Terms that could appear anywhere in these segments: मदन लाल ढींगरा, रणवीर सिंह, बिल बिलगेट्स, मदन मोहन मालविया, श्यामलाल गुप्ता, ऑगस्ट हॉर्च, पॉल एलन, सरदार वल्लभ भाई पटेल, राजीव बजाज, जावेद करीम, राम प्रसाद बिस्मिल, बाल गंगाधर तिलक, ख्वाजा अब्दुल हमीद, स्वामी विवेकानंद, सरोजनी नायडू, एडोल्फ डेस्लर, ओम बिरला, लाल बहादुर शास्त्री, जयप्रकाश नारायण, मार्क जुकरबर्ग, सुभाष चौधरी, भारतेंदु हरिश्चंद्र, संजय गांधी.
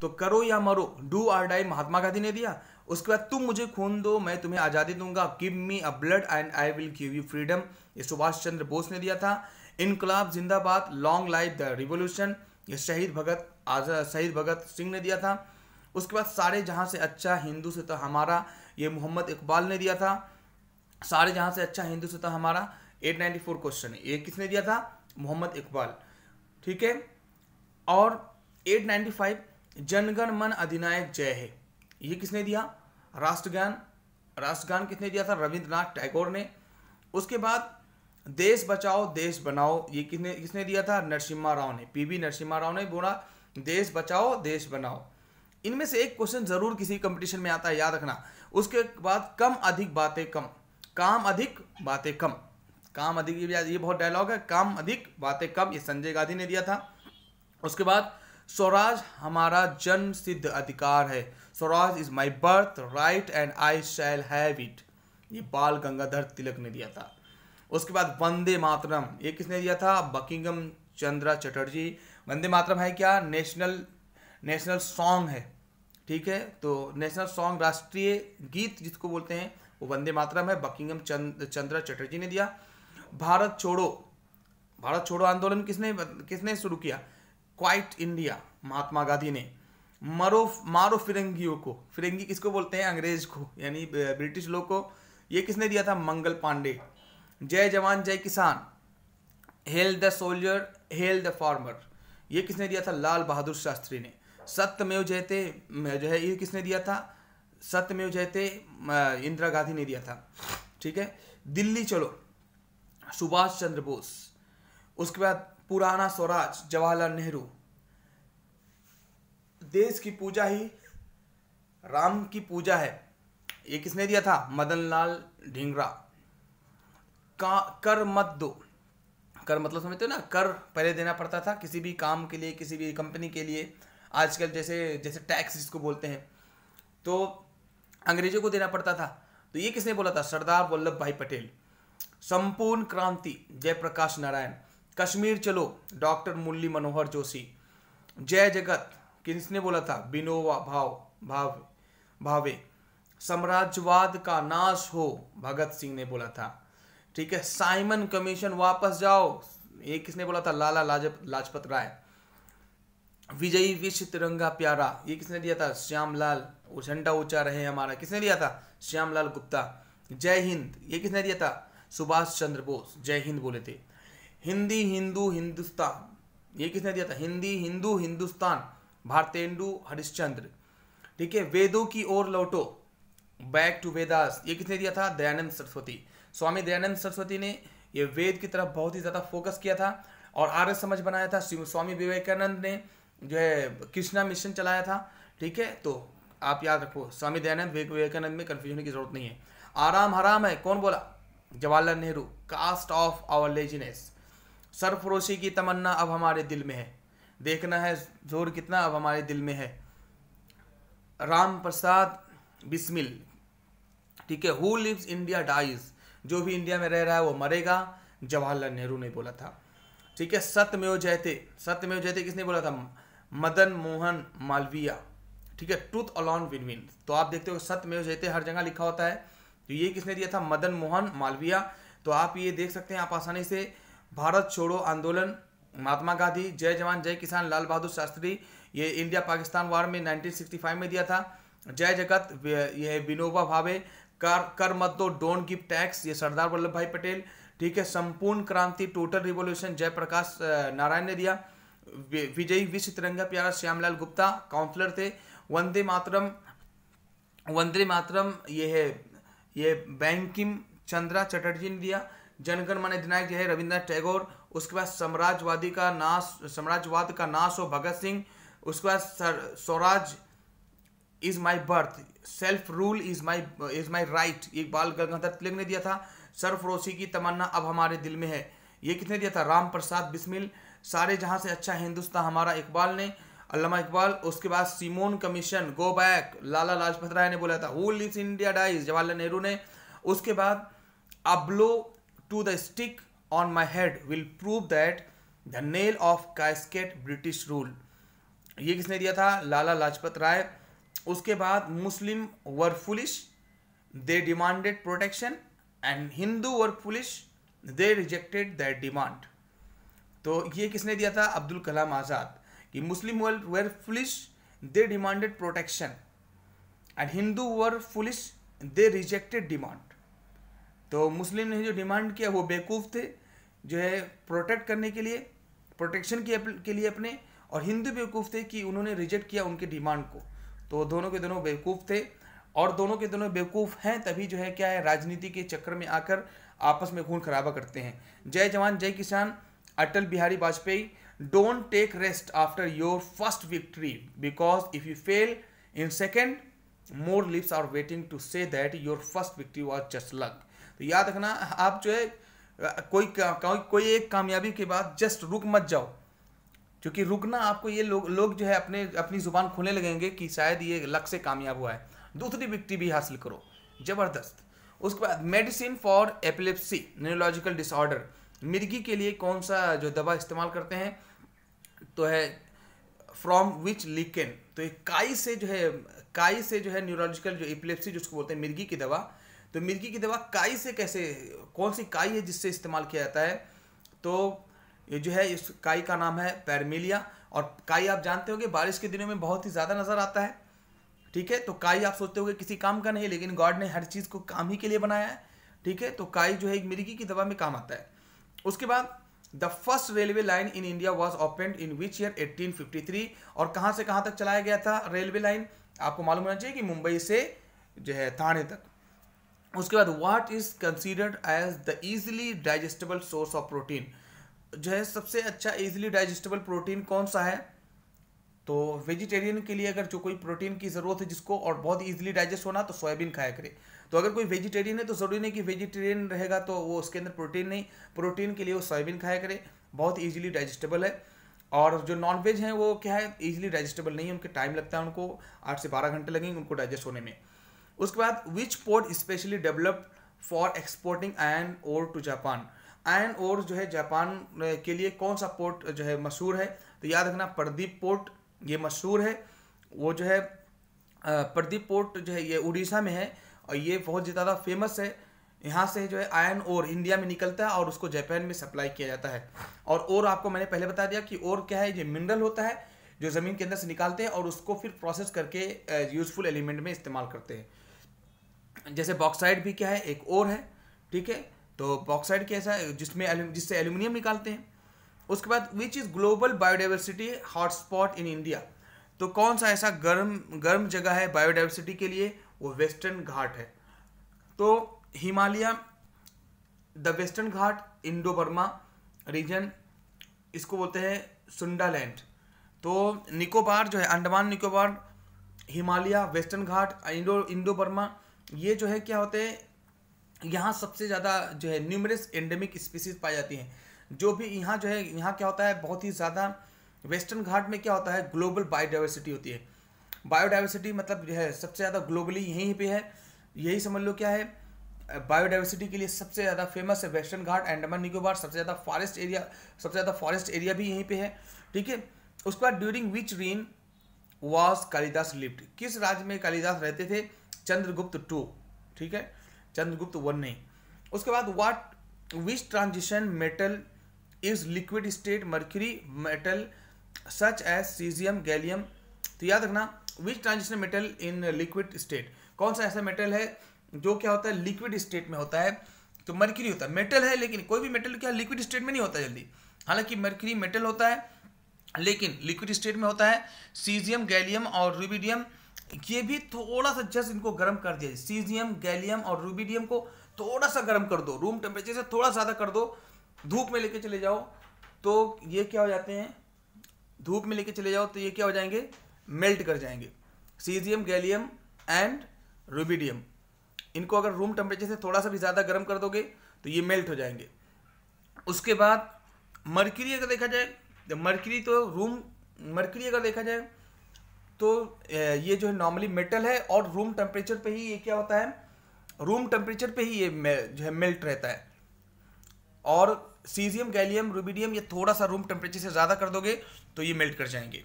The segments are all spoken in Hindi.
तो करो या मरो, do or die Mahatma Gandhi ने दिया। उसके बाद तुम मुझे खून दो मैं तुम्हें आज़ादी दूंगा, give me a blood and I will give you freedom, ये सुभाष चंद्र बोस ने दिया था। इनकलाब जिंदाबाद, लॉन्ग लाइफ द रिवोल्यूशन, ये शहीद भगत सिंह ने दिया था। उसके बाद सारे जहाँ से अच्छा हिंदू से तो हमारा, ये मोहम्मद इकबाल ने दिया था। सारे जहाँ से अच्छा हिंदू से तो हमारा 894 क्वेश्चन है, ये किसने दिया था? मोहम्मद इकबाल, ठीक है। और 895 जनगण मन अधिनायक जय है, ये किसने दिया? राष्ट्रगान किसने दिया था? रविंद्रनाथ टैगोर ने। उसके बाद देश बचाओ देश बनाओ, ये किसने दिया था? नरसिम्हा राव ने, पीवी नरसिम्हा राव ने बोला देश बचाओ देश बनाओ। इनमें से एक क्वेश्चन जरूर किसी कंपटीशन में आता है, याद रखना। उसके बाद काम अधिक बातें कम, ये बहुत डायलॉग है, काम अधिक बातें कम, ये संजय गांधी ने दिया था। उसके बाद स्वराज हमारा जन्म सिद्ध अधिकार है, swaraj is my birth right and I shall have it, ये बाल गंगाधर तिलक ने दिया था। उसके बाद वंदे मातरम, ये किसने दिया था? बकिंगम चंद्रा चटर्जी। वंदे मातरम है क्या? नेशनल सॉन्ग है, ठीक है। तो नेशनल सॉन्ग, राष्ट्रीय गीत जिसको बोलते हैं, वो वंदे मातरम है, बकिंगम चंद्रा चटर्जी ने दिया। भारत छोड़ो आंदोलन किसने शुरू किया? क्वाइट इंडिया, महात्मा गांधी ने। मारो फिरंगियों को, फिरंगी किसको बोलते हैं? अंग्रेज को, यानी ब्रिटिश लोग को, ये किसने दिया था? मंगल पांडे। जय जवान जय किसान, hail the soldier hail the farmer, ये किसने दिया था? लाल बहादुर शास्त्री ने। सत्यमेव जयते जो है, ये किसने दिया था? सत्यमेव जयते इंदिरा गांधी ने दिया था, ठीक है। दिल्ली चलो सुभाष चंद्र बोस। उसके बाद पुराना स्वराज जवाहरलाल नेहरू। देश की पूजा ही राम की पूजा है, ये किसने दिया था? मदन लाल ढींगरा। कर मत दो, कर मतलब समझते हो ना, कर पहले देना पड़ता था किसी भी काम के लिए, किसी भी कंपनी के लिए, आजकल जैसे टैक्स जिसको बोलते हैं, तो अंग्रेजों को देना पड़ता था। तो ये किसने बोला था? सरदार वल्लभ भाई पटेल। संपूर्ण क्रांति जयप्रकाश नारायण। कश्मीर चलो डॉक्टर मुरली मनोहर जोशी। जय जगत किसने बोला था? बिनोवा भावे। साम्राज्यवाद का नाश हो, भगत सिंह ने बोला था, ठीक है। साइमन कमीशन वापस जाओ, ये किसने बोला था? लाला लाजपत राय। विजयी विश्व तिरंगा प्यारा, ये किसने दिया था? श्यामलाल। झंडा ऊंचा रहे हमारा, किसने दिया था? श्यामलाल गुप्ता। जय हिंद, ये किसने दिया था? सुभाष चंद्र बोस जय हिंद बोले थे। हिंदी हिंदू हिंदुस्तान, ये किसने दिया था? हिंदी हिंदू हिंदुस्तान, भारतेंदु हरिश्चंद्र, ठीक है। वेदों की ओर लौटो, बैक टू वेदास, ये किसने दिया था? दयानंद सरस्वती। स्वामी दयानंद सरस्वती ने ये वेद की तरफ बहुत ही ज़्यादा फोकस किया था और आर्य समाज बनाया था। स्वामी विवेकानंद ने जो है कृष्णा मिशन चलाया था, ठीक है। तो आप याद रखो, स्वामी दयानंद विवेकानंद में कन्फ्यूजन होने की जरूरत नहीं है। आराम हराम है, कौन बोला? Jawaharlal Nehru. Cast of our laziness, सरफरोशी की तमन्ना अब हमारे दिल में है, देखना है जोर कितना अब हमारे दिल में है। राम प्रसाद बिस्मिल, ठीक है। हु लिव्स इंडिया डाइज, जो भी इंडिया में रह रहा है वो मरेगा, जवाहरलाल नेहरू ने बोला था, ठीक है। सत्यमेव जयते किसने बोला था? मदन मोहन मालविया, ठीक है। ट्रूथ अलोन विन विन, तो आप देखते हो सत्यमेव जयते हर जगह लिखा होता है, तो ये किसने दिया था? मदन मोहन मालविया। तो आप ये देख सकते हैं आप आसानी से, भारत छोड़ो आंदोलन महात्मा गांधी, जय जवान जय किसान लाल बहादुर शास्त्री, ये इंडिया पाकिस्तान वार में 1965 में दिया था। जय जगत ये बिनोवा भावे। कर मत दो, डोंट गिव टैक्स, ये सरदार वल्लभ भाई पटेल, ठीक है। संपूर्ण क्रांति टोटल रिवोल्यूशन जयप्रकाश नारायण ने दिया। विजयी विश्व तिरंगा प्यारा श्यामलाल गुप्ता काउंसलर थे। वंदे मातरम ये बकिंगम चंद्रा चटर्जी ने दिया। जनगण मन अधिनायक जय रविंद्रनाथ टैगोर। उसके बाद साम्राज्यवाद का नाश हो, भगत सिंह। उसके बाद swaraj is my birth, self rule is my right, ये बाल गंगाधर तिलक ने दिया था। सरफरोशी की तमन्ना अब हमारे दिल में है, ये किसने दिया था? राम प्रसाद बिस्मिल। सारे जहाँ से अच्छा हिंदुस्तान हमारा, इकबाल ने, अल्लामा इकबाल। उसके बाद Simon commission go back, Lala Lajpat Rai ने बोला था। Who lives India dies, Jawaharlal Nehru ने। उसके बाद अब्लो to the stick on my head will prove that the nail of casket British rule, ये किसने दिया था? लाला लाजपत राय। उसके बाद Muslim were foolish, they demanded protection, and Hindu were foolish, they rejected that demand. तो ये किसने दिया था? अब्दुल कलाम आज़ाद, कि Muslim were foolish they demanded protection and Hindu were foolish they rejected demand. तो मुस्लिम ने जो डिमांड किया वो बेवकूफ़ थे, जो है प्रोटेक्ट करने के लिए, प्रोटेक्शन के लिए अपने, और हिंदू बेवकूफ़ थे कि उन्होंने रिजेक्ट किया उनके डिमांड को। तो दोनों के दोनों बेवकूफ़ थे, और दोनों के दोनों बेवकूफ़ हैं तभी जो है क्या है राजनीति के चक्कर में आकर आपस में खून खराबा करते हैं। जय जवान जय किसान, Atal Bihari Vajpayee. Don't take rest after your first victory because if you fail in second more lips are waiting to say that your first victory was just luck. तो याद रखना, आप जो है कोई एक कामयाबी के बाद जस्ट रुक मत जाओ, क्योंकि रुकना आपको ये लोग जो है अपनी ज़ुबान खोलने लगेंगे कि शायद ये लक से कामयाब हुआ है। दूसरी विक्ट्री भी हासिल करो, ज़बरदस्त। उसके बाद medicine for epilepsy neurological disorder, मिर्गी के लिए कौन सा जो दवा इस्तेमाल करते हैं? तो है फ्रॉम विच लिकेन, तो ये काई से जो है न्यूरोलॉजिकल जो एपिलेप्सी जिसको बोलते हैं मिर्गी की दवा। तो मिर्गी की दवा काई से कैसे, कौन सी काई है जिससे इस्तेमाल किया जाता है? तो ये जो है इस काई का नाम है पैरमिलिया, और काई आप जानते होंगे बारिश के दिनों में बहुत ही ज़्यादा नज़र आता है, ठीक है। तो काई आप सोचते होंगे किसी काम का नहीं, लेकिन गॉड ने हर चीज़ को काम ही के लिए बनाया है, ठीक है। तो काई जो है एक मिर्गी की दवा में काम आता है। उसके बाद the first railway line in India was open in which year 1853, और कहाँ से कहाँ तक चलाया गया था रेलवे लाइन आपको मालूम होना चाहिए कि मुंबई से जो है थाने तक। उसके बाद what is considered as the easily digestible source of protein, जो है सबसे अच्छा ईजिली डाइजेस्टेबल प्रोटीन कौन सा है? तो वेजिटेरियन के लिए अगर जो कोई प्रोटीन की ज़रूरत है जिसको और बहुत ईजिली डाइजेस्ट होना, तो सोयाबीन खाया करे। तो अगर कोई वेजिटेरियन है तो ज़रूरी नहीं कि वेजिटेरियन रहेगा तो वो उसके अंदर प्रोटीन नहीं, प्रोटीन के लिए वो सोयाबीन खाया करे, बहुत ईजिली डाइजेस्टेबल है। और जो नॉनवेज हैं वो क्या है, ईजिली डाइजेस्टेबल नहीं है, उनके टाइम लगता है, उनको 8 से 12 घंटे लगेंगे उनको डाइजेस्ट होने में। उसके बाद which port specially developed for exporting iron ore to Japan, iron ore जो है जापान के लिए कौन सा पोर्ट जो है मशहूर है? तो याद रखना प्रदीप पोर्ट ये मशहूर है, वो जो है प्रदीप पोर्ट जो है ये उड़ीसा में है, और ये बहुत ज़्यादा फेमस है। यहाँ से जो है आयरन ओर इंडिया में निकलता है और उसको जापान में सप्लाई किया जाता है। और ओर आपको मैंने पहले बता दिया कि ओर क्या है, ये मिनरल होता है जो ज़मीन के अंदर से निकालते हैं और उसको फिर प्रोसेस करके यूजफुल एलिमेंट में इस्तेमाल करते हैं। जैसे बॉक्साइड भी क्या है, एक ओर है, ठीक है। तो बॉक्साइड कैसा है, जिससे एल्यूमिनियम निकालते हैं। उसके बाद which is global biodiversity hotspot in India, तो कौन सा ऐसा गर्म जगह है बायोडाइवर्सिटी के लिए? वो वेस्टर्न घाट है। तो Himalaya, the western Ghat, Indo Burma region, इसको बोलते हैं सुंडालैंड। तो निकोबार जो है Andaman Nicobar, Himalaya, western Ghat, Indo Burma, ये जो है क्या होते हैं, यहाँ सबसे ज़्यादा जो है न्यूमरस एंडेमिक स्पीसीज पाई जाती हैं। जो भी यहाँ जो है, यहाँ क्या होता है बहुत ही ज़्यादा, वेस्टर्न घाट में क्या होता है ग्लोबल बायोडाइवर्सिटी होती है। बायोडाइवर्सिटी मतलब जो है सबसे ज़्यादा ग्लोबली यहीं पे है, यही समझ लो क्या है बायोडाइवर्सिटी के लिए सबसे ज़्यादा फेमस है वेस्टर्न घाट, अंडमान निकोबार, सबसे ज़्यादा फॉरेस्ट एरिया भी यहीं पे है, ठीक है। उसके बाद during which reign was Kalidas lived, किस राज्य में कालिदास रहते थे? चंद्रगुप्त 2, ठीक है, चंद्रगुप्त 1 नहीं। उसके बाद what which transition metal is liquid state mercury metal such as caesium, gallium. तो याद रखना which transitional metal in liquid state, कौन सा ऐसा मेटल है जो क्या होता है लिक्विड स्टेट में होता है? तो मर्क्यूरी होता है, मेटल है लेकिन कोई भी मेटल क्या लिक्विड स्टेट में नहीं होता जल्दी, हालांकि मर्क्यूरी मेटल होता है लेकिन लिक्विड स्टेट में होता है। सीजियम, गैलियम और रूबिडियम, ये भी थोड़ा सा जस्ट इनको गर्म कर दिया, सीजियम, गैलियम और रूबिडियम को थोड़ा सा गर्म कर दो, रूम टेम्परेचर से थोड़ा ज़्यादा कर दो, धूप में लेके चले जाओ तो ये क्या हो जाते हैं, धूप में लेके चले जाओ तो ये क्या हो जाएंगे, मेल्ट कर जाएंगे। सीजियम, गैलियम एंड रूबिडियम, इनको अगर रूम टेम्परेचर से थोड़ा सा भी ज़्यादा गर्म कर दोगे तो ये मेल्ट हो जाएंगे। उसके बाद मर्क्यूरी अगर देखा जाए तो मर्क्यूरी अगर देखा जाए तो ये जो है नॉर्मली मेटल है और रूम टेम्परेचर पे ही ये क्या होता है, रूम टेम्परेचर पे ही ये जो है मेल्ट रहता है। और सीजियम, गैलियम, रूबिडियम ये थोड़ा सा रूम टेम्परेचर से ज़्यादा कर दोगे तो ये मेल्ट कर जाएंगे।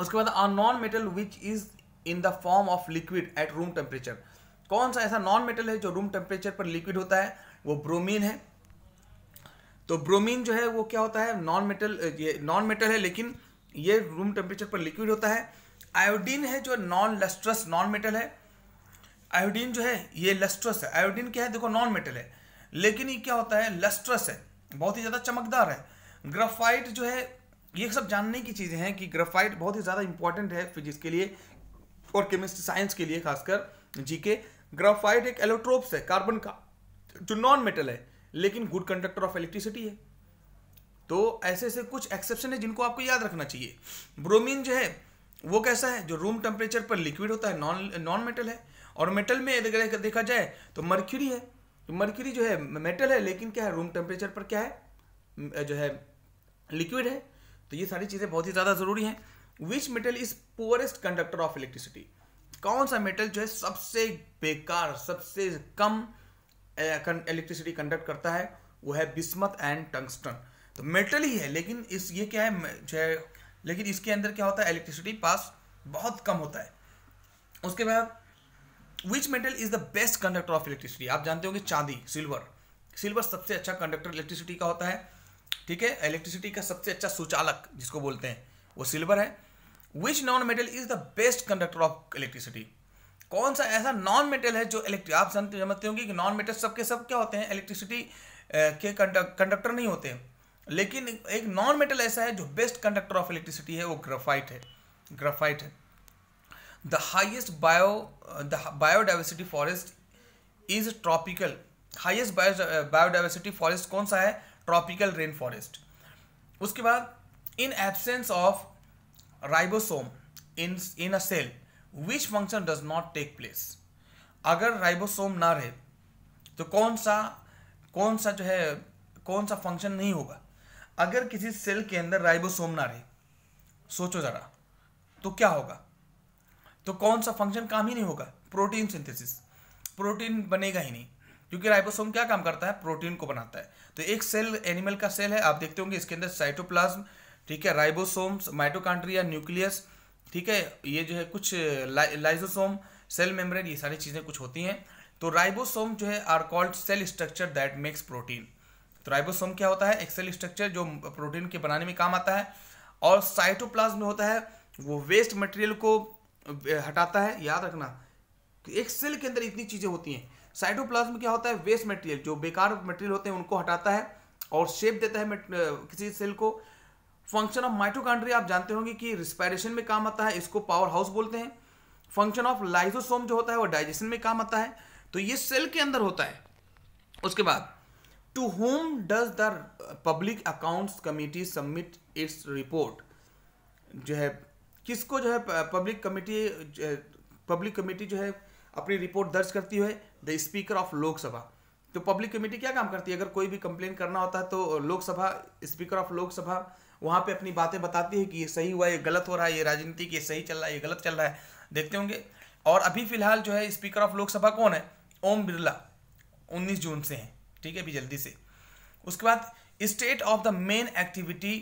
उसके बाद a non metal which is in the form of liquid at room temperature, कौन सा ऐसा नॉन मेटल है जो रूम टेम्परेचर पर लिक्विड होता है, वो ब्रोमीन है। तो ब्रोमीन जो है वो क्या होता है, नॉन मेटल है लेकिन ये रूम टेम्परेचर पर लिक्विड होता है। आयोडीन है जो नॉन लस्ट्रस नॉन मेटल है, आयोडीन जो है ये लस्ट्रस है। आयोडीन क्या है देखो, नॉन मेटल है लेकिन ये क्या होता है, लस्ट्रस है, बहुत ही ज़्यादा चमकदार है। ग्राफाइट जो है, ये सब जानने की चीज़ें हैं कि ग्राफाइट बहुत ही ज़्यादा इंपॉर्टेंट है फिजिक्स के लिए और केमिस्ट्री साइंस के लिए, खासकर जीके। ग्राफाइट एक एलोट्रोप्स है कार्बन का, जो नॉन मेटल है लेकिन गुड कंडक्टर ऑफ इलेक्ट्रिसिटी है। तो ऐसे ऐसे कुछ एक्सेप्शन है जिनको आपको याद रखना चाहिए। ब्रोमीन जो है वो कैसा है, जो रूम टेम्परेचर पर लिक्विड होता है, नॉन मेटल है। और मेटल में अगर देखा जाए तो मर्क्यूरी है, तो मर्क्यूरी जो है मेटल है लेकिन क्या है, रूम टेम्परेचर पर क्या है जो है लिक्विड है। तो ये सारी चीज़ें बहुत ही ज़्यादा ज़रूरी हैं। Which metal is poorest conductor of electricity, कौन सा मेटल जो है सबसे बेकार, सबसे कम इलेक्ट्रिसिटी कंडक्ट करता है, वो है बिस्मथ एंड टंगस्टन। तो मेटल ही है लेकिन ये क्या है जो है, लेकिन इसके अंदर क्या होता है, इलेक्ट्रिसिटी पास बहुत कम होता है। उसके बाद which metal is the best conductor of electricity, आप जानते होंगे चांदी, सिल्वर सबसे अच्छा कंडक्टर इलेक्ट्रिसिटी का होता है, ठीक है, इलेक्ट्रिसिटी का सबसे अच्छा सुचालक जिसको बोलते हैं वो सिल्वर है। Which non metal is the best conductor of electricity, कौन सा ऐसा नॉन मेटल है जो आप समझते होंगे कि नॉन मेटल सबके सब क्या होते हैं, इलेक्ट्रिसिटी के कंडक्टर नहीं होते, लेकिन एक नॉन मेटल ऐसा है जो बेस्ट कंडक्टर ऑफ इलेक्ट्रिसिटी है, वो ग्राफाइट है। ग्राफाइट है the highest biodiversity forest is tropical, highest biodiversity forest कौन सा है, ट्रॉपिकल रेन फॉरेस्ट। उसके बाद in absence of ribosome in a cell which function does not take place, अगर राइबोसोम ना रहे तो कौन सा जो है कौन सा फंक्शन नहीं होगा। अगर किसी सेल के अंदर राइबोसोम ना रहे, सोचो ज़रा तो क्या होगा, तो कौन सा फंक्शन काम ही नहीं होगा, प्रोटीन सिंथेसिस, प्रोटीन बनेगा ही नहीं, क्योंकि राइबोसोम क्या काम करता है, प्रोटीन को बनाता है। तो एक सेल, एनिमल का सेल है, आप देखते होंगे इसके अंदर साइटोप्लाज्म, ठीक है, राइबोसोम्स, माइटोकांड्रिया, न्यूक्लियस, ठीक है, ये जो है कुछ लाइसोसोम, सेल मेम्ब्रेन, ये सारी चीज़ें कुछ होती हैं। तो राइबोसोम जो है are called cell structure that makes protein, तो राइबोसोम क्या होता है, एक सेल स्ट्रक्चर जो प्रोटीन के बनाने में काम आता है। और साइटोप्लाज्म होता है वो वेस्ट मटेरियल को हटाता है, याद रखना कि एक सेल के अंदर इतनी चीज़ें होती हैं। साइटोप्लाज्म क्या होता है, वेस्ट मटेरियल जो बेकार मटेरियल होते हैं उनको हटाता है और शेप देता है किसी सेल को। फंक्शन ऑफ माइटोकांड्रिया आप जानते होंगे कि रिस्पायरेशन में काम आता है, इसको पावर हाउस बोलते हैं। फंक्शन ऑफ लाइसोसोम जो होता है वो डाइजेशन में काम आता है, तो ये सेल के अंदर होता है। उसके बाद to whom does the public accounts committee submit its report, जो है किसको जो है पब्लिक कमेटी जो है अपनी रिपोर्ट दर्ज करती है, द स्पीकर ऑफ लोकसभा। तो पब्लिक कमेटी क्या काम करती है, अगर कोई भी कंप्लेन करना होता है तो लोकसभा, स्पीकर ऑफ लोकसभा वहाँ पे अपनी बातें बताती है कि ये सही हुआ, ये गलत हो रहा है, ये राजनीति की सही चल रहा है, ये गलत चल रहा है, देखते होंगे। और अभी फिलहाल जो है स्पीकर ऑफ लोकसभा कौन है, ओम बिरला, 19 जून से हैं, ठीक है, अभी जल्दी से। उसके बाद state of the main activity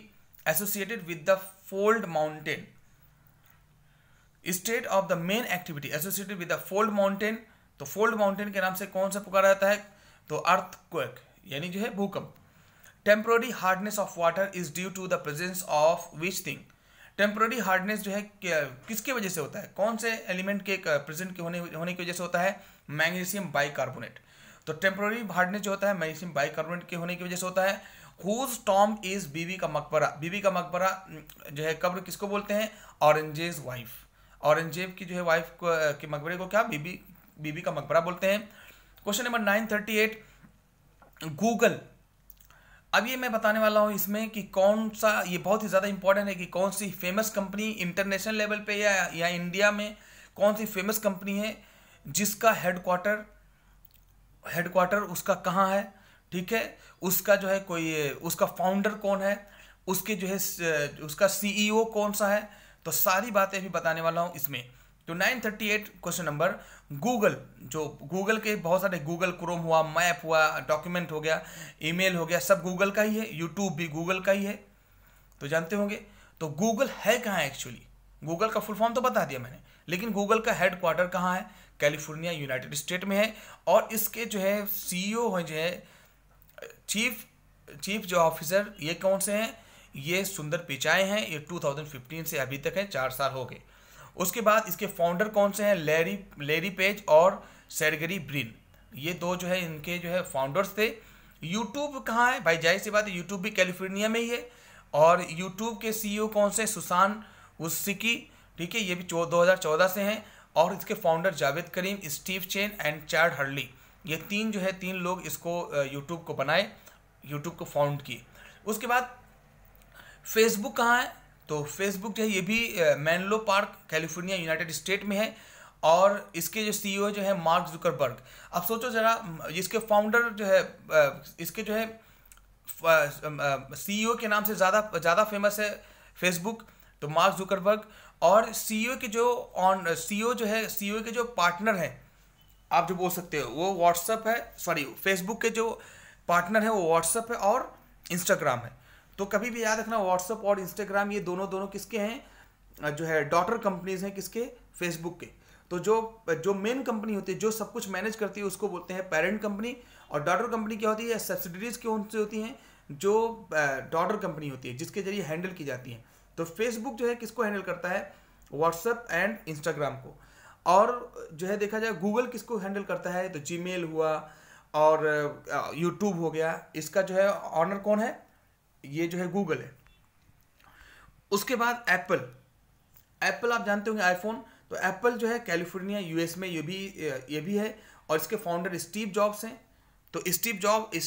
associated with the fold mountain, state of the main activity associated with the fold mountain, तो फोल्ड माउंटेन के नाम से कौन सा पुकारा जाता है, तो अर्थक्वेक, यानी जो है भूकंप। Temporary hardness of water is due to the presence of which thing, temporary hardness जो है किसके वजह से होता है, कौन से एलिमेंट के प्रेजेंट के होने की वजह से होता है, मैग्नीशियम बाइकार्बोनेट। तो टेम्पररी हार्डनेस जो होता है मैग्नीशियम बाइकार्बोनेट के होने की वजह से होता है। हुज टॉम्ब इज बीवी का मकबरा, बीवी का मकबरा जो है कब्र किसको बोलते हैं, औरंगजेब वाइफ, औरंगजेब की जो है वाइफ के मकबरे को क्या, बीबी का मकबरा बोलते हैं। क्वेश्चन नंबर 938 गूगल, अब ये मैं बताने वाला हूँ इसमें कि कौन सा, ये बहुत ही ज़्यादा इंपॉर्टेंट है कि कौन सी फेमस कंपनी इंटरनेशनल लेवल पे या इंडिया में कौन सी फेमस कंपनी है जिसका हेडक्वार्टर उसका कहाँ है, ठीक है, उसका जो है कोई, उसका फाउंडर कौन है, उसके जो है उसका सीईओ कौन सा है, तो सारी बातें भी बताने वाला हूँ इसमें। तो 938 क्वेश्चन नंबर गूगल, जो गूगल के बहुत सारे, गूगल क्रोम हुआ, मैप हुआ, डॉक्यूमेंट हो गया, ईमेल हो गया, सब गूगल का ही है, यूट्यूब भी गूगल का ही है, तो जानते होंगे। तो गूगल है कहाँ एक्चुअली, गूगल का फुल फॉर्म तो बता दिया मैंने, लेकिन गूगल का हेड क्वार्टर कहाँ है? कैलिफोर्निया यूनाइटेड स्टेट में है। और इसके जो है सीईओ हैं, जो है चीफ जो ऑफिसर, ये कौन से हैं? ये सुंदर पिचाई हैं। ये 2015 से अभी तक है, 4 साल हो गए। उसके बाद इसके फाउंडर कौन से हैं? लेरी पेज और सैडगरी ब्रिन, ये दो जो है इनके जो है फाउंडर्स थे। यूट्यूब कहाँ है भाई? जाहिर सी बात है यूट्यूब भी कैलिफोर्निया में ही है। और यूट्यूब के सीईओ कौन से? सुसान उस्सिकी, ठीक है, ये भी 2014 से हैं। और इसके founder जावेद करीम, Steve Chen and Chad Hurley, ये तीन जो है तीन लोग इसको यूट्यूब को बनाए, यूट्यूब को फाउंड किए। उसके बाद फेसबुक कहाँ है? तो फेसबुक जो है ये भी Menlo Park California United State में है। और इसके जो सीईओ जो है मार्क जुकरबर्ग। अब सोचो जरा, इसके फाउंडर जो है, इसके जो है सीईओ के नाम से ज़्यादा फेमस है फेसबुक, तो मार्क जुकरबर्ग। और सीईओ के जो पार्टनर हैं, आप जो बोल सकते हो, वो व्हाट्सएप है, सॉरी फेसबुक के जो पार्टनर है वो व्हाट्सएप है और इंस्टाग्राम है। तो कभी भी याद रखना, व्हाट्सएप और इंस्टाग्राम ये दोनों किसके हैं? जो है डॉटर कंपनीज हैं, किसके? फेसबुक के। तो जो मेन कंपनी होती है, जो सब कुछ मैनेज करती है, उसको बोलते हैं पेरेंट कंपनी। और डॉटर कंपनी क्या होती है? सब्सिडरीज कौन सी होती हैं? जो डॉटर कंपनी होती है, जिसके जरिए हैंडल की जाती हैं। तो फेसबुक जो है किसको हैंडल करता है? व्हाट्सएप एंड इंस्टाग्राम को। और जो है देखा जाए गूगल किसको हैंडल करता है, तो जीमेल हुआ और यूट्यूब हो गया। इसका जो है ऑनर कौन है? ये जो है गूगल है। उसके बाद एप्पल आप जानते होंगे आईफोन, तो एप्पल जो है कैलिफोर्निया यूएस में ये भी है। और इसके फाउंडर स्टीव जॉब्स हैं। तो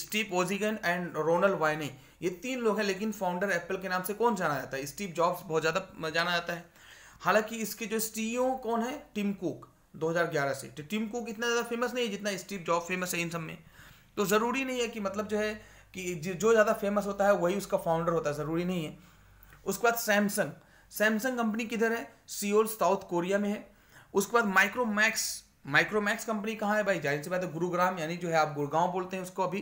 स्टीव ओजिगन एंड रोनल्ड वाइने, ये तीन लोग हैं। लेकिन फाउंडर एप्पल के नाम से कौन जाना जाता है? स्टीव जॉब्स बहुत ज़्यादा जाना जाता है। हालांकि इसके जो सीईओ कौन है? टिम कुक, 2011 से। तो टिम कुक इतना ज़्यादा फेमस नहीं है जितना स्टीव जॉब्स फेमस है इन सब में। तो ज़रूरी नहीं है कि मतलब जो है कि जो ज़्यादा फेमस होता है वही उसका फाउंडर होता है, ज़रूरी नहीं है। उसके बाद सैमसंग कंपनी किधर है? सियोल साउथ कोरिया में है। उसके बाद माइक्रोमैक्स कंपनी कहाँ है भाई? जाहिर सी बात है गुरुग्राम, यानी जो है आप गुड़गांव बोलते हैं उसको अभी,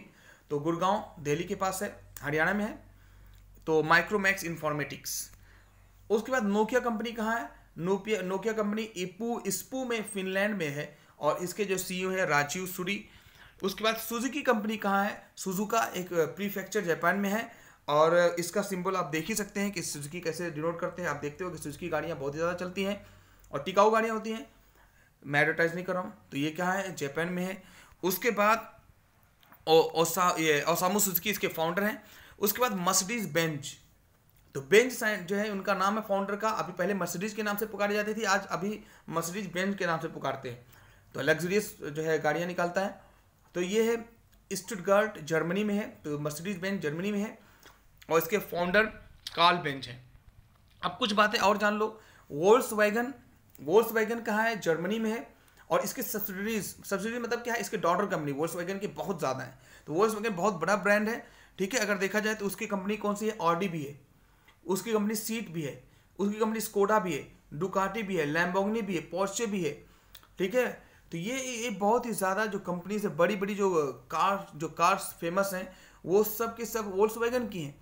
तो गुड़गांव दिल्ली के पास है, हरियाणा में है। तो माइक्रोमैक्स इंफॉर्मेटिक्स। उसके बाद नोकिया कंपनी कहाँ है? नोकिया कंपनी इस्पू में, फिनलैंड में है। और इसके जो सीईओ है राजीव सूरी। उसके बाद सुजुकी कंपनी कहाँ है? सुजुका एक प्रीफेक्चर जापान में है। और इसका सिंबल आप देख ही सकते हैं कि सुजुकी कैसे डिनोट करते हैं। आप देखते हो कि सुजुकी गाड़ियाँ बहुत ज़्यादा चलती हैं और टिकाऊ गाड़ियाँ होती हैं, मैं एडवर्टाइज नहीं कर रहा हूँ। तो ये क्या है? जापान में है। उसके बाद ओसामू सुजुकी इसके फाउंडर हैं। उसके बाद मर्सिडीज बेंज, तो बेंज जो है उनका नाम है फाउंडर का। अभी पहले मर्सिडीज के नाम से पुकारी जाती थी, आज अभी मर्सिडीज बेंज के नाम से पुकारते हैं। तो लग्जरियस जो है गाड़ियाँ निकालता है। तो ये है स्टुटगार्ट जर्मनी में है, तो मर्सिडीज बेंज जर्मनी में है। और इसके फाउंडर कार्ल बेंज हैं। अब कुछ बातें और जान लो। वोल्क्सवैगन कहाँ है? जर्मनी में है। और इसके सब्सिडरी मतलब क्या है? इसके डॉटर कंपनी वोल्क्सवैगन की बहुत ज़्यादा है। तो वोल्क्सवैगन बहुत बड़ा ब्रांड है, ठीक है। अगर देखा जाए तो उसकी कंपनी कौन सी है? ऑडी भी है, उसकी कंपनी सीट भी है, उसकी कंपनी स्कोडा भी है, डुकाटी भी है, लैम्बोर्गिनी भी है, पोर्शे भी है, ठीक है। तो ये बहुत ही ज़्यादा जो कंपनीज है, बड़ी बड़ी जो कार्स फेमस हैं, वो सब के सब वोल्क्सवैगन की हैं।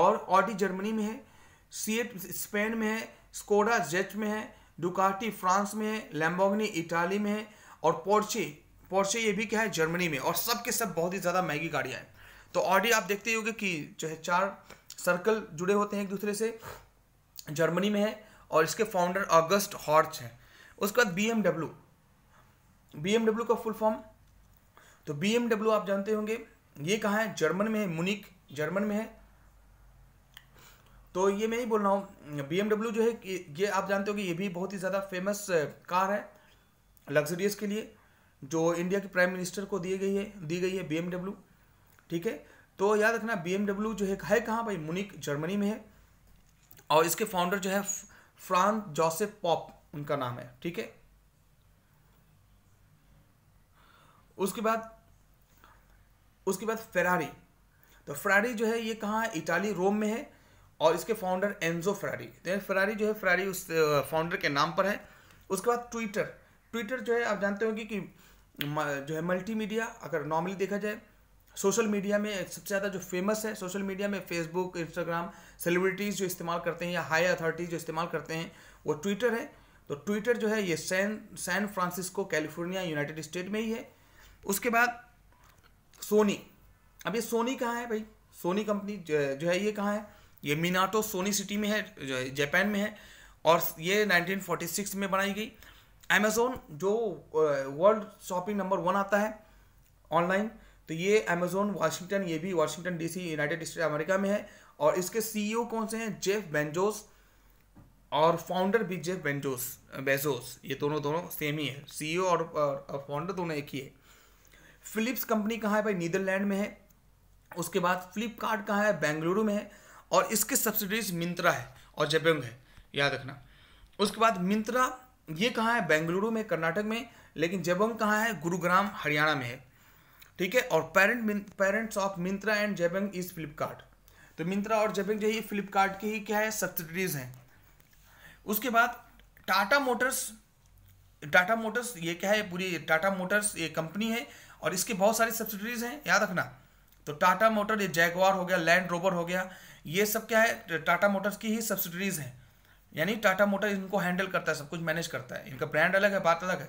और ऑडी जर्मनी में है, सीट स्पेन में है, स्कोडा जेट में है, डुकाटी फ्रांस में है, लैम्बोर्गिनी इटाली में है, और पोर्शे ये भी क्या है? जर्मनी में। और सब के सब बहुत ही ज़्यादा महंगी गाड़ियाँ हैं। तो ऑडी आप देखते ही होंगे कि जो है 4 सर्कल जुड़े होते हैं एक दूसरे से, जर्मनी में है। और इसके फाउंडर ऑगस्ट हॉर्च हैं। उसके बाद BMW का फुल फॉर्म, तो BMW आप जानते होंगे ये कहाँ है? जर्मन में है, म्यूनिख जर्मन में है। तो ये मैं ही बोल रहा हूँ, BMW जो है ये आप जानते होंगे, ये भी बहुत ही ज़्यादा फेमस कार है लग्जरियस के लिए, जो इंडिया के प्राइम मिनिस्टर को दी गई है BMW, ठीक है। तो याद रखना BMW जो है कहाँ भाई? म्यूनिख जर्मनी में है। और इसके फाउंडर जो है फ्रांस जोसेफ पॉप उनका नाम है, ठीक है। उसके बाद फेरारी, तो फेरारी जो है ये कहाँ है? इटाली, रोम में है। और इसके फाउंडर एंजो फेरारी, तो फेरारी जो है फेरारी उस फाउंडर के नाम पर है। उसके बाद ट्विटर जो है आप जानते होंगे कि जो है मल्टीमीडिया, अगर नॉर्मली देखा जाए सोशल मीडिया में सबसे ज़्यादा जो फेमस है, सोशल मीडिया में फेसबुक, इंस्टाग्राम सेलिब्रिटीज़ जो इस्तेमाल करते हैं या हाई अथॉरिटीज़ जो इस्तेमाल करते हैं, वो ट्विटर है। तो ट्विटर जो है ये San Francisco California United State में ही है। उसके बाद सोनी, अब ये सोनी कहाँ है भाई, सोनी कंपनी जो है ये कहाँ है, ये मिनाटो सोनी सिटी में है जो जापान में है, और ये 1946 में बनाई गई। अमेज़ोन जो वर्ल्ड शॉपिंग नंबर 1 आता है ऑनलाइन, तो ये अमेज़ोन वाशिंगटन, ये भी Washington DC United State America में है, और इसके सीईओ कौन से हैं, जेफ बेंजोस, और फाउंडर भी जेफ बेंजोस, ये दोनों सेम ही है, सीईओ और फाउंडर दोनों एक ही है। फिलिप्स कंपनी कहाँ है भाई, नीदरलैंड में है। उसके बाद फ्लिपकार्ट कहाँ है, बेंगलुरु में है, और इसके सब्सिडरीज मिंत्रा है और जेबोंग है, याद रखना। उसके बाद मिंत्रा ये कहाँ है, बेंगलुरु में, कर्नाटक में, लेकिन जेबोंग कहाँ है, गुरुग्राम हरियाणा में है, ठीक है। और parents of Myntra and Jabong is Flipkart, तो मिंत्रा और जेबोंग जो है ये फ्लिपकार्ट के ही क्या है, सब्सिडरीज हैं। उसके बाद टाटा मोटर्स ये क्या है, पूरी टाटा मोटर्स ये कंपनी है और इसके बहुत सारी सब्सिडरीज हैं, याद रखना। तो टाटा मोटर, ये जैगवार हो गया, लैंड रोवर हो गया, ये सब क्या है, टाटा मोटर्स की ही सब्सिडरीज हैं, यानी टाटा मोटर इनको हैंडल करता है, सब कुछ मैनेज करता है, इनका ब्रांड अलग है, बात अलग है।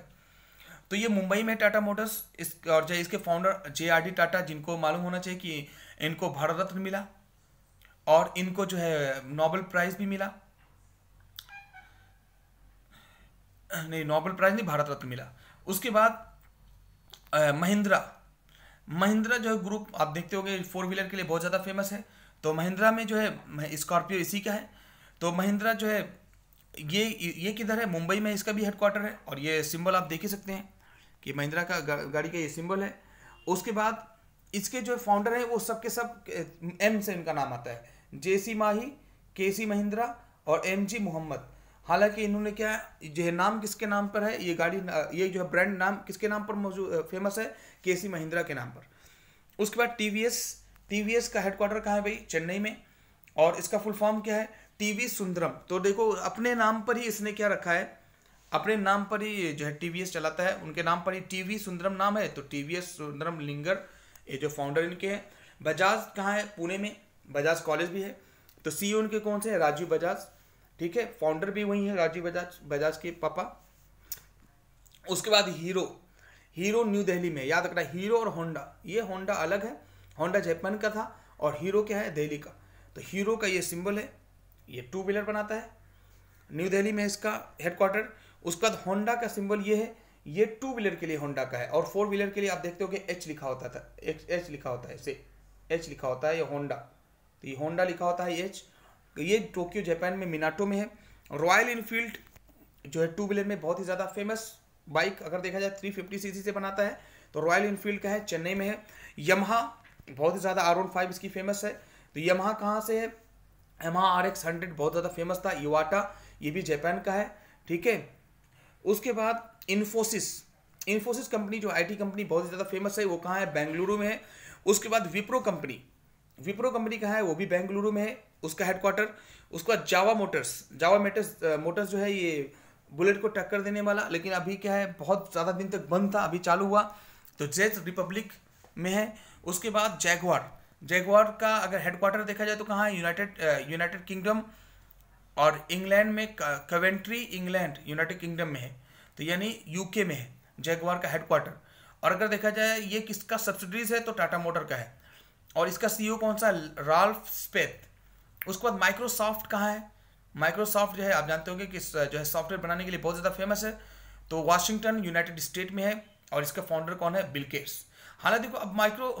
तो ये मुंबई में टाटा मोटर्स और जो इसके फाउंडर JRD टाटा, जिनको मालूम होना चाहिए कि इनको भारत रत्न मिला और इनको जो है नोबेल प्राइज़ भी मिला, नहीं नोबेल प्राइज़ नहीं, भारत रत्न मिला। उसके बाद महिंद्रा जो है ग्रुप, आप देखते होंगे 4 व्हीलर के लिए बहुत ज़्यादा फेमस है, तो महिंद्रा में जो है स्कॉर्पियो इसी का है। तो महिंद्रा जो है ये किधर है, मुंबई में इसका भी हेडक्वार्टर है, और ये सिंबल आप देख ही सकते हैं कि महिंद्रा का गाड़ी का ये सिंबल है। उसके बाद इसके जो फाउंडर हैं वो सब के सब M से इनका नाम आता है, JC माही, KC महिंद्रा और MG मोहम्मद। हालांकि इन्होंने क्या जो है नाम किसके नाम पर है, ये गाड़ी ये जो है ब्रांड नाम किसके नाम पर मौजूद फेमस है, KC महिंद्रा के नाम पर। उसके बाद TVS का हेडक्वार्टर कहाँ है भाई, चेन्नई में, और इसका फुल फॉर्म क्या है, TV सुंदरम। तो देखो अपने नाम पर ही इसने क्या रखा है, अपने नाम पर ही जो है TVS चलाता है, उनके नाम पर ही TV सुंदरम नाम है, तो TVS सुंदरम लिंगर ये जो फाउंडर इनके हैं। बजाज कहाँ है, पुणे में, बजाज कॉलेज भी है, तो CEO उनके कौन से हैं, राजीव बजाज, ठीक है, फाउंडर भी वही है राजीव बजाज, बजाज के पापा। उसके बाद हीरो न्यू दिल्ली में, याद रखना, हीरो और होंडा, ये होंडा अलग है, होंडा जापान का था और हीरो क्या है, दिल्ली का, तो हीरो का ये सिंबल है, ये 2 व्हीलर बनाता है, न्यू दिल्ली में इसका हेडक्वार्टर। उसके बाद होंडा का सिंबल ये है, ये 2 व्हीलर के लिए होंडा का है, और 4 व्हीलर के लिए आप देखते हो कि H लिखा होता था, H लिखा होता है, इसे H लिखा होता है, ये होंडा, तो ये होंडा लिखा होता है H। ये टोक्यो जापान में मिनाटो में है। रॉयल इनफील्ड जो है 2 व्हीलर में बहुत ही ज़्यादा फेमस बाइक अगर देखा जाए 350cc से बनाता है, तो रॉयल इनफील्ड का है, चेन्नई में है। यमहा बहुत ही ज़्यादा R15 इसकी फेमस है, तो यमहा कहाँ से है, यमहा RX 100 बहुत ज़्यादा फेमस था। इवाटा ये भी जापान का है, ठीक है। उसके बाद इन्फोसिस कंपनी जो IT कंपनी बहुत ही ज़्यादा फेमस है, वो कहाँ है, बेंगलुरु में है। उसके बाद विप्रो कंपनी कहाँ है, वो भी बेंगलुरु में है, उसका हेडक्वार्टर। उसके बाद जावा मोटर्स जो है ये बुलेट को टक्कर देने वाला, लेकिन अभी क्या है बहुत ज़्यादा दिन तक बंद था, अभी चालू हुआ, तो जेट रिपब्लिक में है। उसके बाद जैगवार का अगर हेडक्वार्टर देखा जाए तो कहाँ है, यूनाइटेड किंगडम और इंग्लैंड में, कवेंट्री इंग्लैंड यूनाइटेड किंगडम में है, तो यानी UK में है जैगवार का हेडक्वार्टर। और अगर देखा जाए ये किसका सब्सिडरीज है, तो टाटा मोटर का है, और इसका CEO कौन सा, राल्फ स्पेथ। उसके बाद माइक्रोसॉफ्ट कहाँ है, माइक्रोसॉफ्ट जो है आप जानते होंगे कि जो है सॉफ्टवेयर बनाने के लिए बहुत ज़्यादा फेमस है, तो वाशिंगटन यूनाइटेड स्टेट में है, और इसका फाउंडर कौन है, बिल गेट्स। हालांकि देखो अब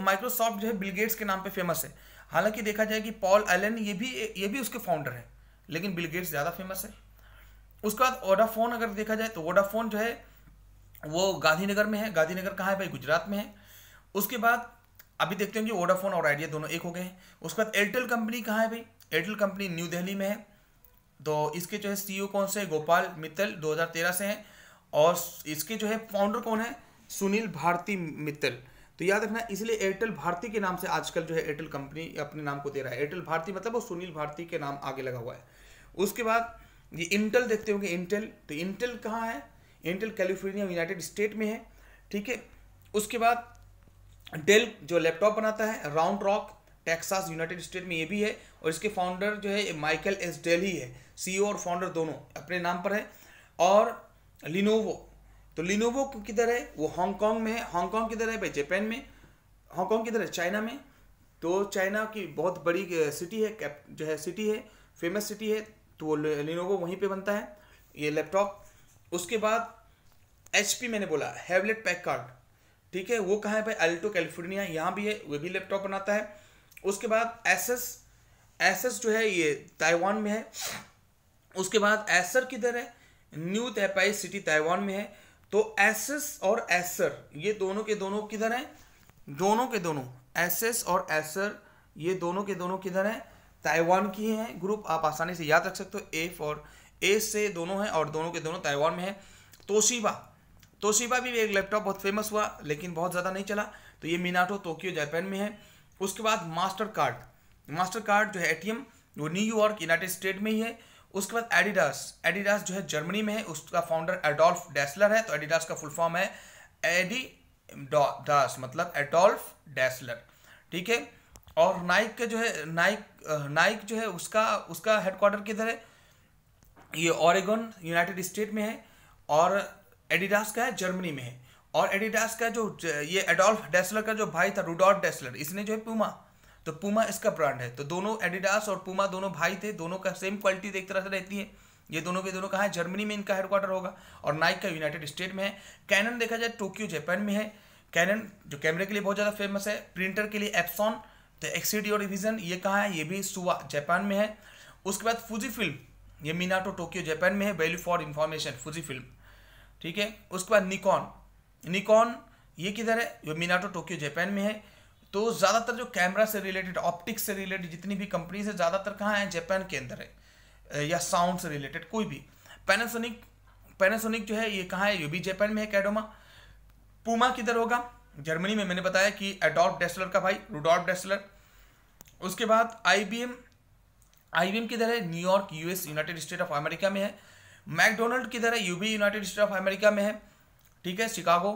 माइक्रोसॉफ्ट जो है बिल गेट्स के नाम पे फेमस है, हालांकि देखा जाए कि पॉल एलन ये भी उसके फाउंडर है, लेकिन बिल गेट्स ज़्यादा फेमस है। उसके बाद वोडाफोन अगर देखा जाए तो वोडाफोन जो है वो गांधीनगर में है, गांधीनगर कहाँ है भाई, गुजरात में है। उसके बाद अभी देखते होंगे वोडाफोन और आइडिया दोनों एक हो गए हैं। उसके बाद एयरटेल कंपनी कहाँ है भाई, एयरटेल कंपनी न्यू दिल्ली में है, तो इसके जो है CEO कौन से, गोपाल मित्तल 2013 से हैं, और इसके जो है फाउंडर कौन है, सुनील भारती मित्तल। तो याद रखना, इसलिए एयरटेल भारती के नाम से आजकल जो है एयरटेल कंपनी अपने नाम को दे रहा है, एयरटेल भारती मतलब वो सुनील भारती के नाम आगे लगा हुआ है। उसके बाद ये इंटेल देखते होंगे, इंटेल, तो इंटेल कहाँ है, इंटेल कैलिफोर्निया यूनाइटेड स्टेट में है, ठीक है। उसके बाद डेल जो लैपटॉप बनाता है, Round Rock, Texas United State में ये भी है, और इसके फाउंडर जो है माइकल एस डेली है, सीईओ और फाउंडर दोनों अपने नाम पर है। और लिनोवो, तो लिनोवो किधर है, वो हांगकांग में है। हांगकांग किधर है भाई, जापान में। हांगकांग किधर है, चाइना में। तो चाइना की बहुत बड़ी सिटी है, जो है सिटी है, फेमस सिटी है, तो लिनोवो वहीं पे बनता है ये लैपटॉप। उसके बाद HP मैंने बोला, हैवलेट पैकार्ड, ठीक है, वो कहाँ है भाई, अल्टो कैलिफोर्निया, यहाँ भी है, वो भी लैपटॉप बनाता है। उसके बाद एसएस जो है ये ताइवान में है। उसके बाद एसर किधर है, न्यू ताइपाई सिटी ताइवान में है। तो एसएस और एसर ये दोनों के दोनों किधर हैं, दोनों के दोनों एसएस और एसर ये दोनों के दोनों किधर हैं, ताइवान की हैं ग्रुप, आप आसानी से याद रख सकते हो। एफ और ए से दोनों हैं और दोनों के दोनों ताइवान में है। तोशिबा, तोशिबा भी एक लैपटॉप बहुत फेमस हुआ लेकिन बहुत ज़्यादा नहीं चला, तो ये मिनाटो टोक्यो जापान में है। उसके बाद मास्टर कार्ड जो है ATM, वो न्यूयॉर्क यूनाइटेड स्टेट में ही है। उसके बाद एडिडास जो है जर्मनी में है, उसका फाउंडर एडोल्फ डेस्लर है। तो एडिडास का फुल फॉर्म है एडिडास मतलब एडोल्फ डेस्लर, ठीक है। और नाइक जो है नाइक जो है उसका हेडक्वार्टर किधर है, ये ओरेगन यूनाइटेड स्टेट में है, और एडिडास का है जर्मनी में है। और एडिडास का जो ये एडोल्फ डेस्लर का जो भाई था रूडॉर्ट डेस्लर, इसने जो है पूमा, तो पूमा इसका ब्रांड है। तो दोनों एडिडास और पूमा दोनों भाई थे, दोनों का सेम क्वालिटी एक तरह से रहती है। ये दोनों के दोनों कहाँ है, जर्मनी में इनका हेडक्वार्टर होगा। और नाइक का यूनाइटेड स्टेट में है। कैनन देखा जाए टोक्यो जापान में है। कैनन जो कैमरे के लिए बहुत ज़्यादा फेमस है, प्रिंटर के लिए एप्सॉन, तो एक्सडीओ रिविजन ये कहाँ है, ये भी सुवा जापान में है। उसके बाद फूजी फिल्म, ये मिनाटो टोक्यो जापान में है, value for information Fuji film, ठीक है। उसके बाद निकॉन ये किधर है, ये मिनाटो टोक्यो जापान में है। तो ज़्यादातर जो कैमरा से रिलेटेड, ऑप्टिक्स से रिलेटेड जितनी भी कंपनीज है, ज़्यादातर कहाँ है, जापान के अंदर है, या साउंड से रिलेटेड कोई भी। पैनासोनिक जो है ये कहाँ है, ये भी जापान में है, कैडोमा। पूमा किधर होगा, जर्मनी में, मैंने बताया कि एडोल्फ डेस्लर का भाई रूडॉर्फ डेस्लर। उसके बाद आईबीएम किधर है, New York US United state of America में है। मैकडोनल्ड किधर है, यू भी यूनाइटेड स्टेट ऑफ अमेरिका में है, ठीक है, शिकागो।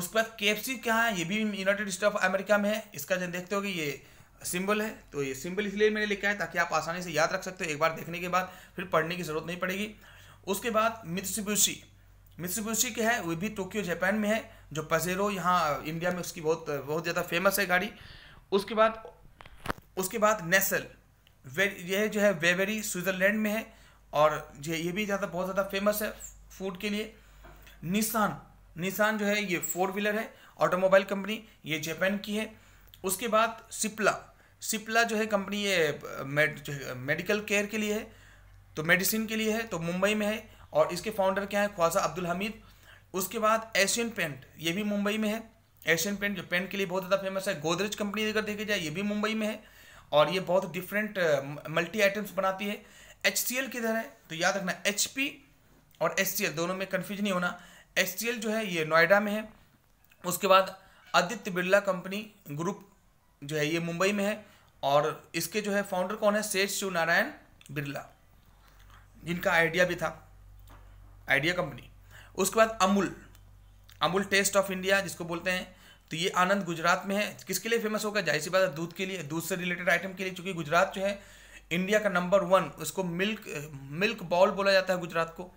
उसके बाद KFC कहाँ है, ये भी यूनाइटेड स्टेट ऑफ अमेरिका में है। इसका जब देखते हो कि ये सिंबल है, तो ये सिंबल इसलिए मैंने लिखा है ताकि आप आसानी से याद रख सकते हो, एक बार देखने के बाद फिर पढ़ने की जरूरत नहीं पड़ेगी। उसके बाद मित्सुबिशी के है, वो भी टोक्यो जापान में है, जो पजेरो यहाँ इंडिया में उसकी बहुत ज़्यादा फेमस है गाड़ी। उसके बाद नेसल यह जो है वेवेरी स्विट्ज़रलैंड में है, और ये भी ज़्यादा बहुत ज़्यादा फेमस है फूड के लिए। निसान जो है ये 4 व्हीलर है, ऑटोमोबाइल कंपनी, ये जापान की है। उसके बाद सिप्ला जो है कंपनी, ये मेडिकल केयर के लिए है, तो मेडिसिन के लिए है, तो मुंबई में है, और इसके फाउंडर क्या है, ख्वाजा अब्दुल हमीद। उसके बाद एशियन पेंट, ये भी मुंबई में है, एशियन पेंट जो पेंट के लिए बहुत ज़्यादा फेमस है। गोदरेज कंपनी अगर देखी जाए, ये भी मुंबई में है, और ये बहुत डिफरेंट मल्टी आइटम्स बनाती है। HCL किधर है, तो याद रखना HP और HCL दोनों में कन्फ्यूज नहीं होना। HCL जो है ये नोएडा में है। उसके बाद आदित्य बिरला कंपनी ग्रुप जो है ये मुंबई में है, और इसके जो है फाउंडर कौन है, सेठ शिव नारायण बिरला, जिनका आइडिया भी था, आइडिया कंपनी। उसके बाद अमूल टेस्ट ऑफ इंडिया जिसको बोलते हैं, तो ये आनंद गुजरात में है। किसके लिए फेमस होगा, जाहिर सी बात है दूध के लिए, दूध से रिलेटेड आइटम के लिए, चूँकि गुजरात जो है इंडिया का नंबर 1, उसको मिल्क बाउल बोला जाता है गुजरात को।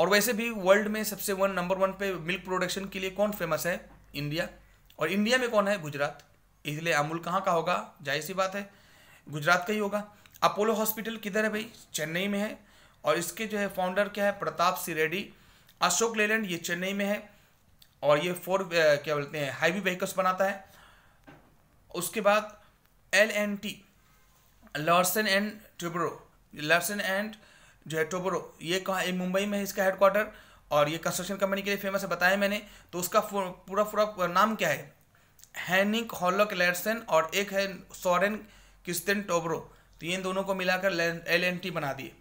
और वैसे भी वर्ल्ड में सबसे नंबर 1 पे मिल्क प्रोडक्शन के लिए कौन फेमस है, इंडिया, और इंडिया में कौन है, गुजरात, इसलिए अमूल कहाँ का होगा, जाहिर सी बात है गुजरात का ही होगा। अपोलो हॉस्पिटल किधर है भाई, चेन्नई में है, और इसके जो है फाउंडर क्या है, प्रताप सी रेड्डी। अशोक लेलैंड ये चेन्नई में है, और ये हैवी व्हीकल्स बनाता है। उसके बाद L&T लार्सन एंड टोब्रो ये कहाँ, ये मुंबई में है, इसका हेडक्वार्टर, और ये कंस्ट्रक्शन कंपनी के लिए फेमस है, बताया मैंने। तो उसका पूरा नाम क्या है, हैनिक हॉलक लार्सन और एक है सोरेन क्रिस्टन टोब्रो, तो ये इन दोनों को मिलाकर L&T बना दिए,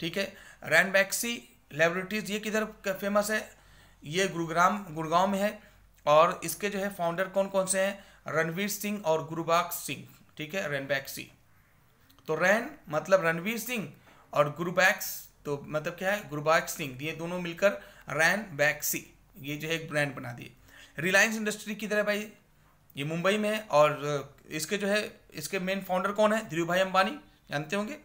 ठीक है। रैनबैक्सी लेबोरेटरीज ये किधर फेमस है, ये गुड़गांव में है, और इसके जो है फाउंडर कौन कौन से हैं, रणवीर सिंह और गुरुबाक्स सिंह, ठीक है। रैनबैक्सी तो रैन मतलब रणवीर सिंह, और गुरुबैक्स तो मतलब क्या है, गुरुबैक्स सिंह, ये दोनों मिलकर रैन बैक्सी, ये जो है एक ब्रांड बना दिए। रिलायंस इंडस्ट्री किधर है भाई, ये मुंबई में है और इसके जो है इसके मेन फाउंडर कौन है, धीरू भाई अंबानी, जानते होंगे।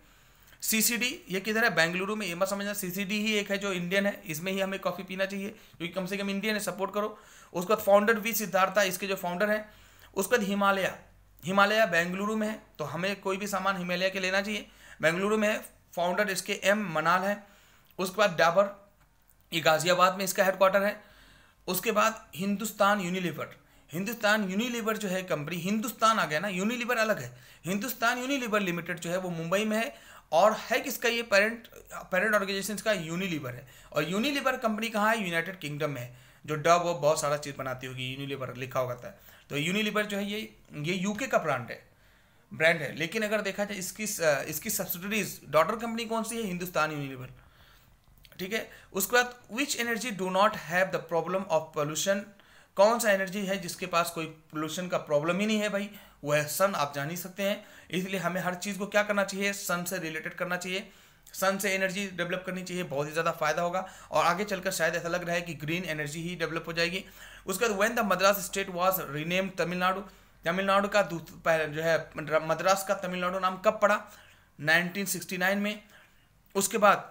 CCD ये किधर है, बेंगलुरु में। ये मत समझना CCD ही एक है जो इंडियन है, इसमें ही हमें कॉफ़ी पीना चाहिए क्योंकि कम से कम इंडियन है, सपोर्ट करो। उसके बाद फाउंडर V सिद्धार्था, इसके जो फाउंडर हैं। उसके बाद हिमालया, हिमालया बेंगलुरु में है तो हमें कोई भी सामान हिमालया के लेना चाहिए, बेंगलुरु में है। फाउंडर इसके M मनाल है। उसके बाद डाबर, ये गाजियाबाद में इसका हेडक्वार्टर है। उसके बाद हिंदुस्तान यूनिलीवर, हिंदुस्तान यूनिलीवर जो है कंपनी, हिंदुस्तान आ गया ना, यूनिलीवर अलग है। हिंदुस्तान यूनिलीवर लिमिटेड जो है वो मुंबई में है और है किसका, ये पेरेंट ऑर्गेनाइजेशन का यूनिलीवर है। और यूनिलीवर कंपनी कहाँ है, यूनाइटेड किंगडम में है, जो डब और बहुत सारा चीज़ बनाती होगी, यूनिलीवर लिखा होता है। तो यूनिलीवर जो है ये यूके का ब्रांड है। लेकिन अगर देखा जाए इसकी सब्सिडरीज डॉटर कंपनी कौन सी है, हिंदुस्तान यूनिलीवर, ठीक है। उसके बाद which energy do not have the problem of pollution, कौन सा एनर्जी है जिसके पास कोई पोल्यूशन का प्रॉब्लम ही नहीं है भाई, वो है सन। आप जान ही सकते हैं, इसलिए हमें हर चीज़ को क्या करना चाहिए, सन से रिलेटेड करना चाहिए, सन से एनर्जी डेवलप करनी चाहिए, बहुत ही ज़्यादा फायदा होगा और आगे चलकर शायद ऐसा लग रहा है कि ग्रीन एनर्जी ही डेवलप हो जाएगी। उसके बाद when the Madras state was renamed Tamil Nadu, Tamil Nadu का जो है मद्रास का तमिलनाडु नाम कब पड़ा, 1969 में। उसके बाद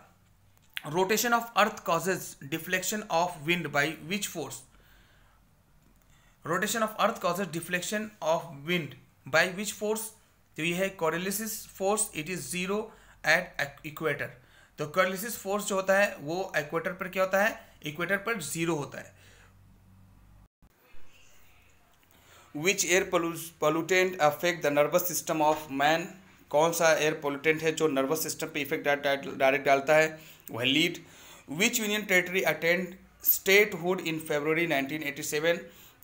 rotation of earth causes deflection of wind by which force, rotation of earth causes deflection of wind by which force, तो ये है Coriolis force, it is zero at equator. तो कोरिलिस फोर्स जो होता है वो इक्वेटर पर क्या होता है, इक्वेटर पर जीरो होता है। Which air pollutant affect the nervous system of man, कौन सा एयर पोल्यूटेंट है जो नर्वस सिस्टम पे इफेक्ट डायरेक्ट डालता है, वह lead. Which union territory attend statehood in February 1987,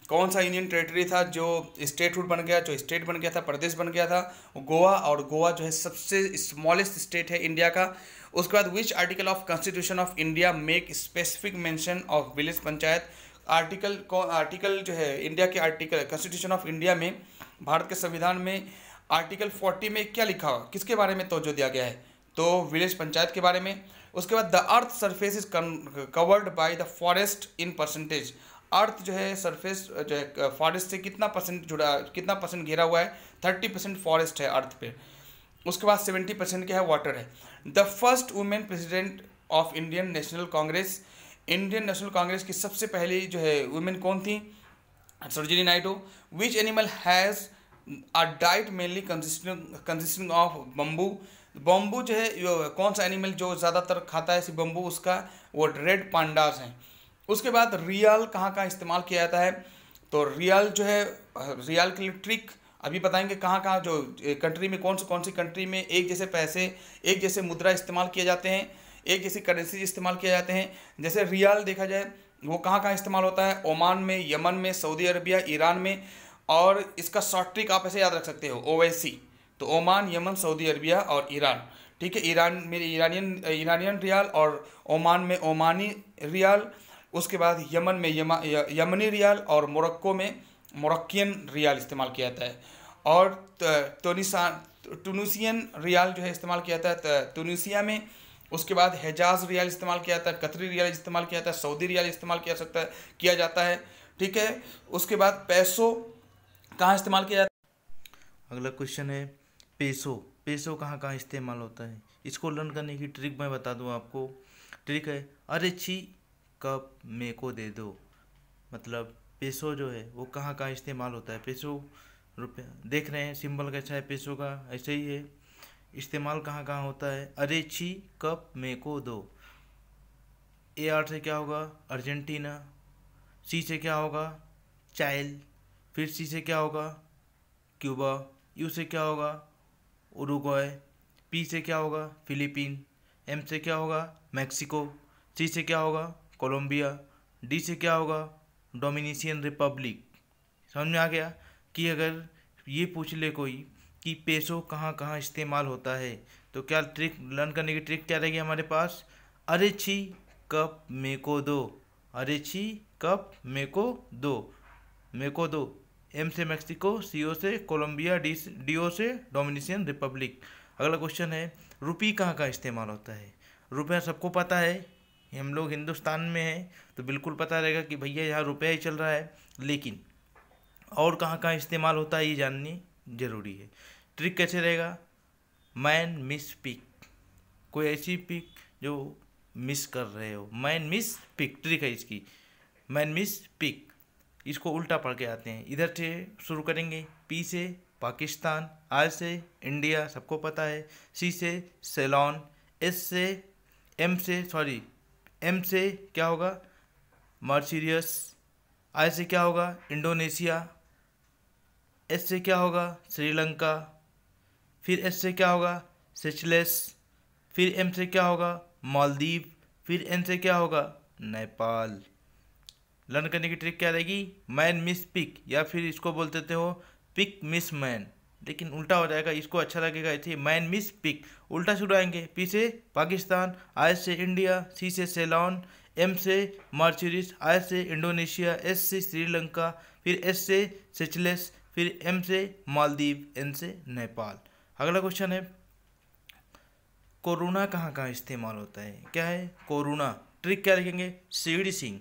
कौन सा यूनियन टेरेटरी था जो स्टेटहुड बन गया, जो स्टेट बन गया था, प्रदेश बन गया था, गोवा। और गोवा जो है सबसे स्मॉलेस्ट स्टेट है इंडिया का। उसके बाद which article of constitution of India make specific mention of village panchayat, article जो है इंडिया के आर्टिकल कॉन्स्टिट्यूशन ऑफ इंडिया में, भारत के संविधान में आर्टिकल 40 में क्या लिखा हुआ, किसके बारे में तोजो दिया गया है, तो विलेज पंचायत के बारे में। उसके बाद the earth surface is covered by the forest in percentage, earth जो है सरफेस जो है फॉरेस्ट से कितना परसेंट जुड़ा, कितना परसेंट घेरा हुआ है, 30% फॉरेस्ट है अर्थ पे। उसके बाद 70% क्या है, वाटर है। The first women president of Indian national Congress, Indian national Congress की सबसे पहली जो है वुमेन कौन थी, सरोजनी नायडू। Which animal has a diet mainly consisting of bamboo, bamboo जो है कौन सा एनिमल जो ज़्यादातर खाता है बम्बू, उसका वो रेड पांडास हैं। उसके बाद रियल कहाँ इस्तेमाल किया जाता है, तो रियल जो है, रियल के लिए ट्रिक अभी बताएंगे कहाँ जो कंट्री में, कौन सी कंट्री में एक जैसे पैसे, एक जैसे मुद्रा इस्तेमाल किए जाते हैं, एक जैसी करेंसी इस्तेमाल किए जाते हैं। जैसे रियल देखा जाए वो कहाँ इस्तेमाल होता है, ओमान में, यमन में, सऊदी अरबिया, ईरान में। और इसका शॉर्ट ट्रिक आप ऐसे याद रख सकते हो, OIC, तो ओमान, यमन, सऊदी अरबिया और ईरान, ठीक है। ईरान में ईरानियन रियाल, और ओमान में ओमानी रियाल, उसके बाद यमन में यमनी रियाल, और मोरक्को में मोरक्कियन रियाल इस्तेमाल किया जाता है। और टूनिसियन रियाल जो है इस्तेमाल किया जाता है टूनिसिया में। उसके बाद हिजाज रियाल इस्तेमाल किया जाता है, कतरी रियाल इस्तेमाल किया जाता है, सऊदी रियाल इस्तेमाल किया जाता है, ठीक है। उसके बाद पैसो कहाँ इस्तेमाल किया जाता है, अगला क्वेश्चन है पैसो कहाँ इस्तेमाल होता है। इसको लर्न करने की ट्रिक मैं बता दूँ आपको, ट्रिक है अरे छी कप मे को दे दो, मतलब पैसो जो है वो कहाँ इस्तेमाल होता है। पैसो रुपये देख रहे हैं, सिंबल कैसा है पैसो का, ऐसे ही है, इस्तेमाल कहाँ होता है, अरे छी कप मे को दो। AR से क्या होगा, अर्जेंटीना, C से क्या होगा, चाइल, फिर C से क्या होगा, क्यूबा, U से क्या होगा, उरुग्वाय, P से क्या होगा, फिलीपीन, M से क्या होगा, मैक्सिको, C से क्या होगा, कोलंबिया, D से क्या होगा, डोमिनिकन रिपब्लिक। समझ में आ गया कि अगर ये पूछ ले कोई कि पैसो कहाँ इस्तेमाल होता है तो क्या ट्रिक लर्न करने की ट्रिक क्या रहेगी हमारे पास, अरे छी कप मे को दो, अरे छी कप मे को दो, मे को दो, M से मैक्सिको, CO से कोलंबिया, DO से डोमिनिकन रिपब्लिक। अगला क्वेश्चन है रुपी कहाँ इस्तेमाल होता है। रुपया सबको पता है, हम लोग हिंदुस्तान में हैं तो बिल्कुल पता रहेगा कि भैया यहाँ रुपया ही चल रहा है। लेकिन और कहाँ कहाँ इस्तेमाल होता है ये जाननी जरूरी है। ट्रिक कैसे रहेगा, मैन मिस पिक, कोई ऐसी पिक जो मिस कर रहे हो, मैन मिस पिक ट्रिक है इसकी, मैन मिस पिक। इसको उल्टा पढ़ के आते हैं, इधर से शुरू करेंगे, पी से पाकिस्तान, आर से इंडिया सबको पता है, सी से सेलॉन, एस से एम से क्या होगा मर्सिडियस, आई से क्या होगा इंडोनेशिया, एस से क्या होगा श्रीलंका, फिर एस से क्या होगा सेशेल्स, फिर एम से क्या होगा मालदीव, फिर एन से क्या होगा नेपाल। लर्न करने की ट्रिक क्या रहेगी, मैन मिस पिक, या फिर इसको बोलते थे हो पिक मिस मैन, लेकिन उल्टा हो जाएगा, इसको अच्छा लगेगा ऐसे, मैन मिस पिक। उल्टा शुरू आएंगे, पी से पाकिस्तान, आई से इंडिया, सी से सेलॉन, एम से मर्सिडीज, आई से इंडोनेशिया, एस से श्रीलंका, फिर एस से सेशेल्स, फिर एम से मालदीव, एन से नेपाल। अगला क्वेश्चन है कोरोना कहाँ कहाँ इस्तेमाल होता है, क्या है कोरोना। ट्रिक क्या रखेंगे, सीडी सिंह,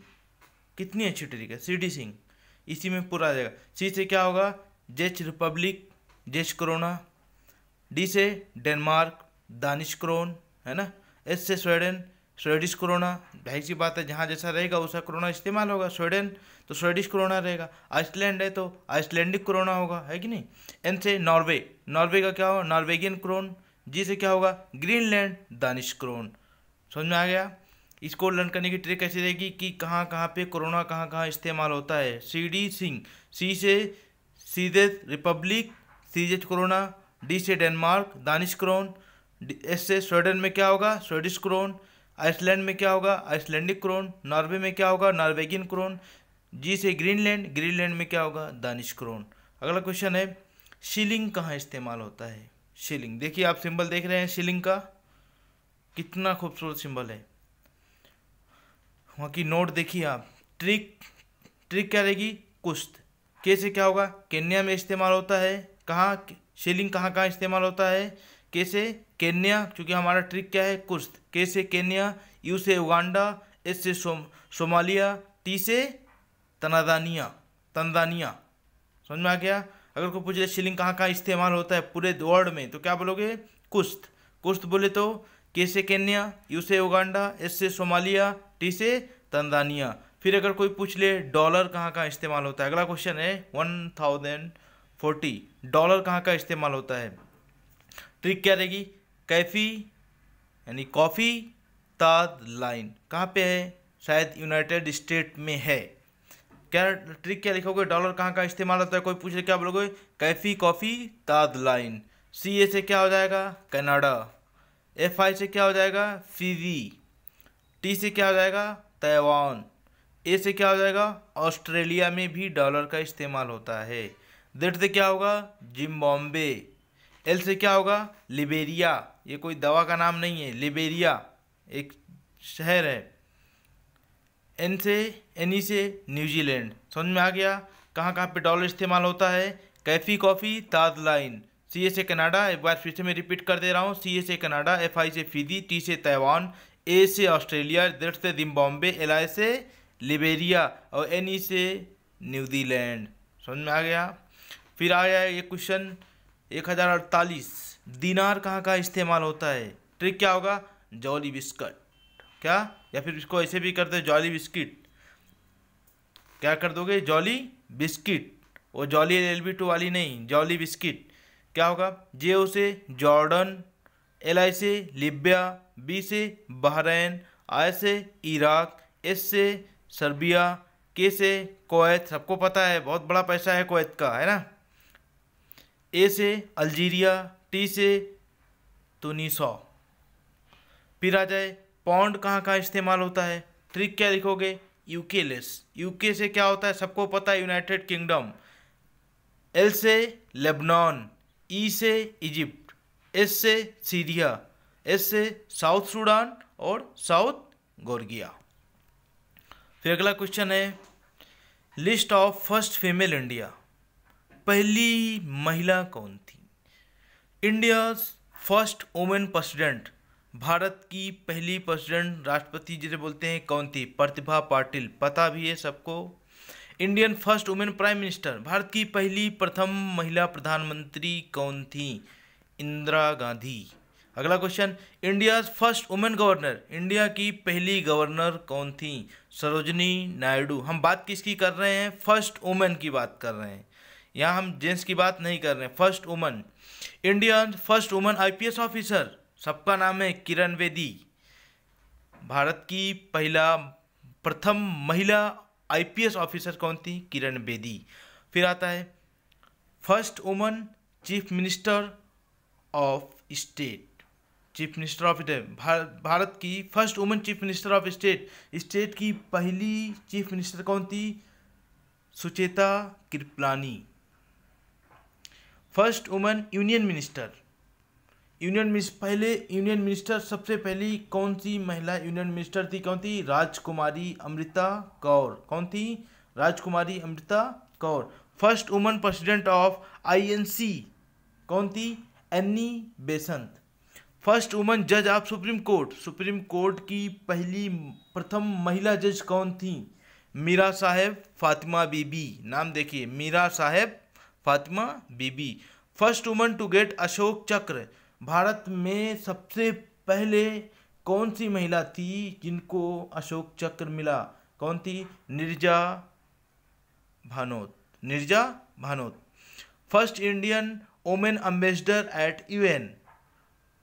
कितनी अच्छी ट्रिक है सीडी सिंह, इसी में पूरा आ जाएगा। सी से क्या होगा Czech Republic, Czech koruna, D से डेनमार्क, दानिश क्रोन, है ना, एस से स्वीडन, स्वेडिश कोरोना, भाई सी बात है जहाँ जैसा रहेगा उसका कोरोना इस्तेमाल होगा, स्वीडन तो स्वेडिश कोरोना रहेगा, आइसलैंड है तो आइसलैंडिक कोरोना होगा, है कि नहीं। एन से नॉर्वे, नॉर्वे का क्या होगा नॉर्वेगियन क्रोन, जी से क्या होगा ग्रीनलैंड, दानिश क्रोन। समझ में आ गया, इसको लर्न करने की ट्रिक कैसी रहेगी कि कहाँ कहाँ पे कोरोना कहाँ कहाँ इस्तेमाल होता है। सी डी सिंह, सी से सीधे रिपब्लिक, सीजेट कोरोना, डी से डेनमार्क, दानिश क्रोन, एस से स्वीडन में क्या होगा स्वेडिश क्रोन, आइसलैंड में क्या होगा आइसलैंडिक क्रोन, नॉर्वे में क्या होगा नॉर्वेगियन क्रोन, जी से ग्रीनलैंड, ग्रीनलैंड में क्या होगा दानिश क्रोन। अगला क्वेश्चन है शिलिंग कहाँ इस्तेमाल होता है। शिलिंग देखिए, आप सिंबल देख रहे हैं शिलिंग का, कितना खूबसूरत सिंबल है, वहाँ की नोट देखिए आप। ट्रिक ट्रिक क्या रहेगी कुश्त, कैसे क्या होगा केन्या में इस्तेमाल होता है, कहाँ शिलिंग कहाँ कहाँ इस्तेमाल होता है, कैसे केन्या, क्योंकि हमारा ट्रिक क्या है कुश्त, कैसे केन्या, यू से युगांडा, एस से सोमालिया, टी से तंजानिया। समझ में आ गया, अगर कोई पूछ ले शिलिंग कहाँ कहाँ इस्तेमाल होता है पूरे वर्ल्ड में तो क्या बोलोगे कुश्त, कुश्त बोले तो के से केन्या, यू से युगांडा, एस से सोमालिया, टी से तंजानिया। फिर अगर कोई पूछ ले डॉलर कहाँ कहाँ इस्तेमाल होता है, अगला क्वेश्चन है 1040, डॉलर कहाँ कहाँ इस्तेमाल होता है। ट्रिक क्या रहेगी कैफी यानी कॉफ़ी ताज लाइन, कहाँ पे है शायद यूनाइटेड स्टेट में है। क्या ट्रिक क्या लिखोगे डॉलर कहाँ कहाँ इस्तेमाल होता है, कोई पूछ ले क्या बोलोगे Kaifi coffee Taj line. C A से क्या हो जाएगा कनाडा, एफ आई से क्या हो जाएगा फिजी, टी से क्या हो जाएगा ताइवान, ए से क्या हो जाएगा ऑस्ट्रेलिया में भी डॉलर का इस्तेमाल होता है, जेड से क्या होगा जिम्बाब्वे, एल से क्या होगा लिबेरिया, ये कोई दवा का नाम नहीं है, लिबेरिया एक शहर है, एन से एनी से न्यूजीलैंड। समझ में आ गया कहाँ कहाँ पे डॉलर इस्तेमाल होता है, Kaifi coffee Taj line, C A से कनाडा, एक बार फिर से मैं रिपीट कर दे रहा हूँ, सी ए से कनाडा, एफ आई से फिजी, टी से ताइवान, ए से ऑस्ट्रेलिया, जेड से जिम्बाब्वे, एल आई से लिबेरिया और एन ई से न्यूजीलैंड। समझ में आ गया। फिर आया ये क्वेश्चन 1048, दिनार कहाँ कहाँ इस्तेमाल होता है। ट्रिक क्या होगा जॉली बिस्किट, क्या या फिर इसको ऐसे भी करते हैं जॉली बिस्किट, क्या कर दोगे जॉली बिस्किट, वो जॉली LB2 वाली नहीं, जॉली बिस्किट। क्या होगा जे ओ से जॉर्डन, एल आई से लिबिया, बी से बहरीन, आई से इराक, एस से सर्बिया, के से कुवैत, सबको पता है बहुत बड़ा पैसा है कुवैत का, है ना, ए से अल्जीरिया, टी से तुनिसा। फिर आ जाए पौंड कहाँ कहाँ इस्तेमाल होता है। ट्रिक क्या लिखोगे यूके लेस, यूके से क्या होता है सबको पता है यूनाइटेड किंगडम, एल से लेबनान, ई से इजिप्ट, एस से सीरिया, एस से साउथ सूडान और साउथ गोर्गिया। फिर अगला क्वेश्चन है list of first female India, पहली महिला कौन थी, India's first women president, Bharat की पहली प्रेसिडेंट राष्ट्रपति जिसे बोलते हैं कौन थी, प्रतिभा पाटिल, पता भी है सबको। Indian first women prime minister, Bharat की पहली प्रथम महिला प्रधानमंत्री कौन थी? इंदिरा गांधी। अगला question, India first women governor, India की पहली गवर्नर कौन थी? सरोजनी नायडू। हम बात किसकी कर रहे हैं? फर्स्ट वुमेन की बात कर रहे हैं, यहाँ हम जेंट्स की बात नहीं कर रहे हैं। First women, India first women IPS officer, सबका नाम है किरण बेदी। भारत की प्रथम महिला आईपीएस ऑफिसर कौन थी? किरण बेदी। फिर आता है first woman chief minister of state, chief minister of state, Bharat की first woman chief minister of state, state की पहली चीफ मिनिस्टर कौन थी? Sucheta Kripalani. First woman union minister, पहले यूनियन मिनिस्टर, सबसे पहली कौन सी महिला यूनियन मिनिस्टर थी? कौन थी? राजकुमारी अमृता कौर। कौन थी? Rajkumari Amrita Kaur. First woman president of INC कौन थी? Annie Besant. फर्स्ट वुमन जज of supreme court, supreme court की पहली प्रथम महिला जज कौन थी? मीरा साहेब फातिमा बीबी। नाम देखिए, मीरा साहेब फातिमा बीबी। First woman to get Ashok Chakra, Bharat में सबसे पहले कौन सी महिला थी जिनको अशोक चक्र मिला? कौन थी? Neerja Bhanot, Neerja Bhanot. First Indian women ambassador at UN,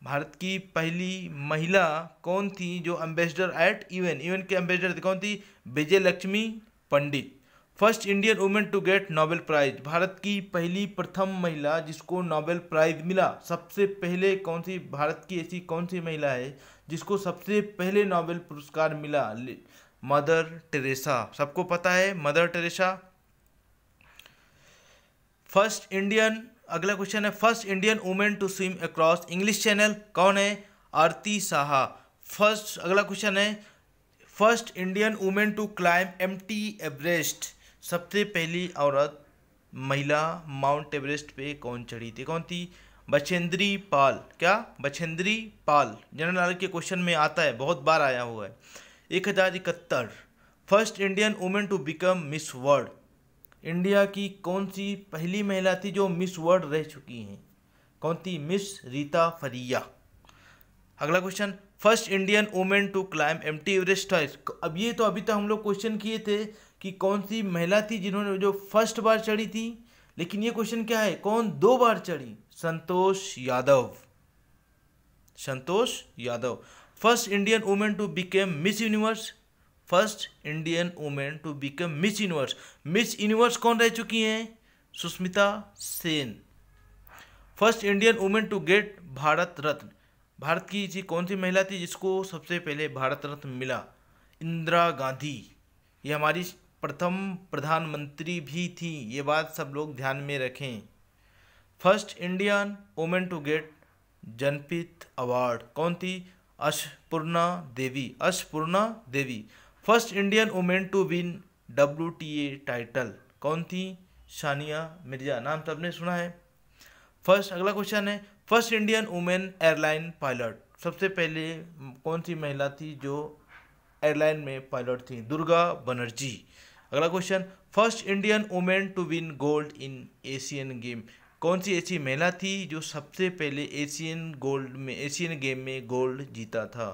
Bharat की पहली महिला कौन थी जो एम्बेसडर एट यूएन, यूएन के एम्बेसडर कौन थी? Vijay Lakshmi Pandit. First Indian women to get Nobel prize, Bharat की पहली प्रथम महिला जिसको नोबेल प्राइज मिला, सबसे पहले कौन सी, भारत की ऐसी कौन सी महिला है जिसको सबसे पहले नोबेल पुरस्कार मिला? मदर टेरेसा, सबको पता है मदर टेरेसा। फर्स्ट इंडियन, अगला क्वेश्चन है first Indian women to swim across English channel, कौन है? आरती साहा। फर्स्ट, अगला क्वेश्चन है first Indian women to climb MT Everest, सबसे पहली औरत महिला माउंट एवरेस्ट पे कौन चढ़ी थी? कौन थी? बछेंद्री पाल। क्या? बछेंद्री पाल, जनरल नॉलेज के क्वेश्चन में आता है, बहुत बार आया हुआ है। 1071, first Indian women to become Miss World, India की कौन सी पहली महिला थी जो मिस वर्ल्ड रह चुकी हैं? कौन थी? मिस रीता फरिया। अगला question, first Indian women to climb MT Everest, अब ये तो अभी तक हम लोग क्वेश्चन किए थे कि कौन सी महिला थी जिन्होंने जो फर्स्ट बार चढ़ी थी, लेकिन ये क्वेश्चन क्या है, कौन दो बार चढ़ी? Santosh Yadav, Santosh Yadav. First Indian women to become Miss Universe, first Indian women to become Miss Universe, Miss Universe कौन रह चुकी हैं? Sushmita Sen. First Indian women to get Bharat Ratna, Bharat की जी कौन सी महिला थी जिसको सबसे पहले भारत रत्न मिला? इंदिरा गांधी। ये हमारी प्रथम प्रधानमंत्री भी थी, ये बात सब लोग ध्यान में रखें। First Indian women to get Jnanpith award, कौन थी? Annapurna Devi, Annapurna Devi. First Indian women to win WTA title, कौन थी? सानिया मिर्जा। नाम सबने सुना है। फर्स्ट, अगला क्वेश्चन है first Indian women airline pilot, सबसे पहले कौन सी महिला थी जो एयरलाइन में पायलट थी? दुर्गा बनर्जी। अगला question, first Indian women to win gold in Asian game, कौन सी ऐसी महिला थी जो सबसे पहले एशियन गेम में गोल्ड जीता था?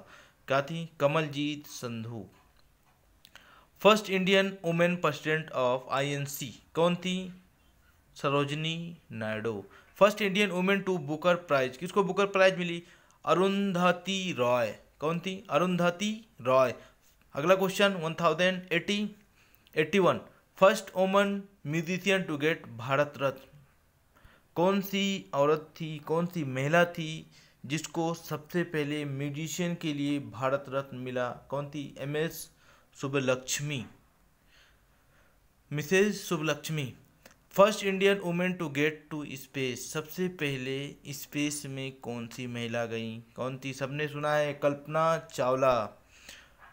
क्या थी? Kamaljeet Sandhu. First Indian women president of INC कौन थी? सरोजनी नायडू। First Indian women to Booker prize, किसको बुकर प्राइज मिली? अरुंधति रॉय। कौन थी? अरुंधति रॉय। अगला question 1081, first woman musician to get Bharat Ratna, कौन सी औरत थी, कौन सी महिला थी जिसको सबसे पहले म्यूजिशियन के लिए भारत रत्न मिला? कौन थी? MS Subbulakshmi, Mrs Subbulakshmi. First Indian women to get to space, सबसे पहले स्पेस में कौन सी महिला गई? कौन थी? सबने सुना है, कल्पना चावला।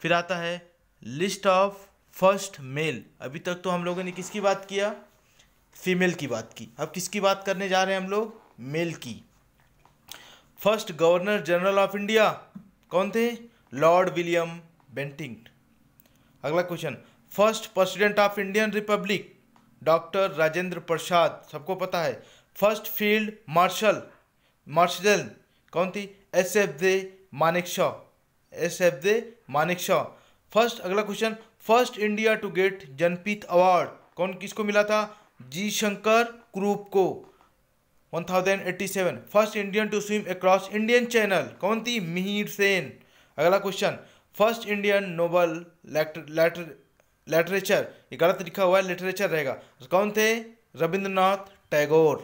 फिर आता है लिस्ट ऑफ फर्स्ट मेल, अभी तक तो हम लोगों ने किसकी बात किया? फीमेल की बात की, अब किसकी बात करने जा रहे हैं हम लोग? मेल की। First governor general of India कौन थे? Lord William Bentinck. अगला question, first president of Indian republic doctor Rajendra Prasad, सबको पता है। फर्स्ट फील्ड मार्शल कौन थी? S F J Manekshaw. First, अगला question, first India to get Jnanpith award कौन, किसको मिला था? जी शंकर क्रूप को 1087। First Indian to swim across Indian channel कौन थी? मिहिर सेन। अगला question, first Indian Nobel literature, ये गलत लिखा हुआ है, लिटरेचर रहेगा, कौन थे? Rabindranath Tagore.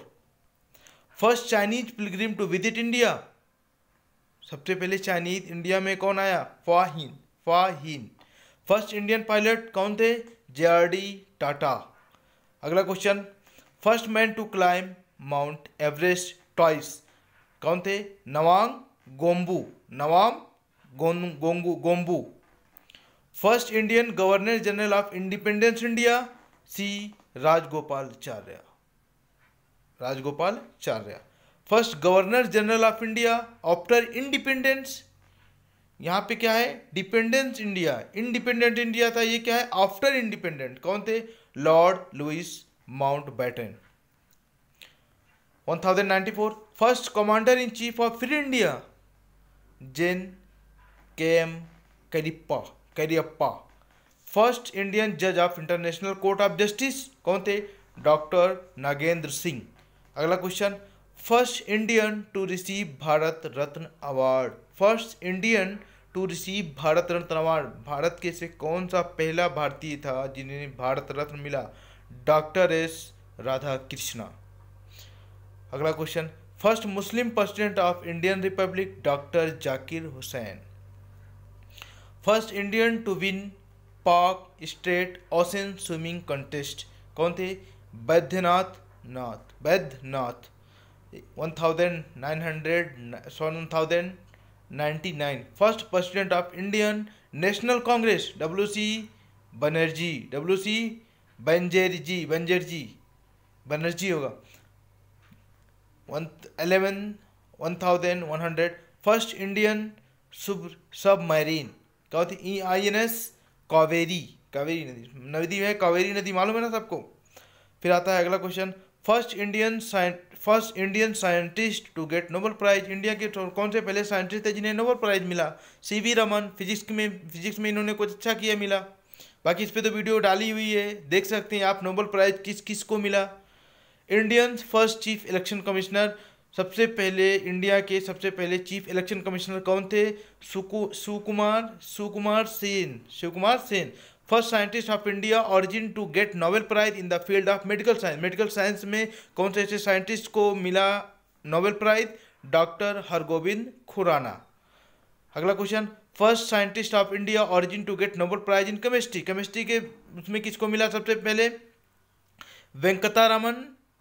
First Chinese pilgrim to visit India, सबसे पहले चाइनीज इंडिया में कौन आया? फाहीन। फर्स्ट इंडियन पायलट कौन थे? जे.आर.डी. टाटा। अगला question, first man to climb mount Everest twice कौन थे? Nawang Gombu. First Indian governor general of independence India C Rajagopalachari. First governor general of India after independence, यहाँ पे क्या है? डिपेंडेंस इंडिया, इंडिपेंडेंट इंडिया था, ये क्या है? आफ्टर इंडिपेंडेंट, कौन थे? Lord Louis Mountbatten. 1094, first commander in chief of free India gen K M Cariappa. First Indian जज of international court of justice कौन थे? डॉक्टर नागेंद्र सिंह। अगला question, first Indian to receive Bharat Ratna award, Bharat के से कौन सा पहला भारतीय था जिन्हें भारत रत्न मिला? Doctor S Radha Krishna. अगला question, first Muslim president of Indian republic doctor Zakir Hussain. First Indian to win पाक स्टेट ओशन स्विमिंग कंटेस्ट कौन थे? Baidyanath. 1099। First president of Indian national Congress W C Banerjee होगा 1100। फर्स्ट इंडियन सबमरीन क्या होती? INS कावेरी, कावेरी नदी मालूम है ना सबको। फिर आता है अगला question, first Indian scientist to get Nobel prize, India के कौन से पहले साइंटिस्ट थे जिन्हें नोबेल प्राइज मिला? CV रमन। फिजिक्स में इन्होंने कुछ अच्छा किया, मिला, बाकी इस पे तो वीडियो डाली हुई है, देख सकते हैं आप नोबेल प्राइज किस किस को मिला। Indian first chief election commissioner, सबसे पहले इंडिया के सबसे पहले चीफ इलेक्शन कमिश्नर कौन थे? Shivkumar Sen. First scientist of India origin to get Nobel prize in the field of medical science, में कौन से ऐसे साइंटिस्ट को मिला Nobel prize? Doctor Hargobind Khorana. अगला question, first scientist of India origin to get Nobel prize in chemistry, के उसमें किसको मिला सबसे पहले? वेंकटारामन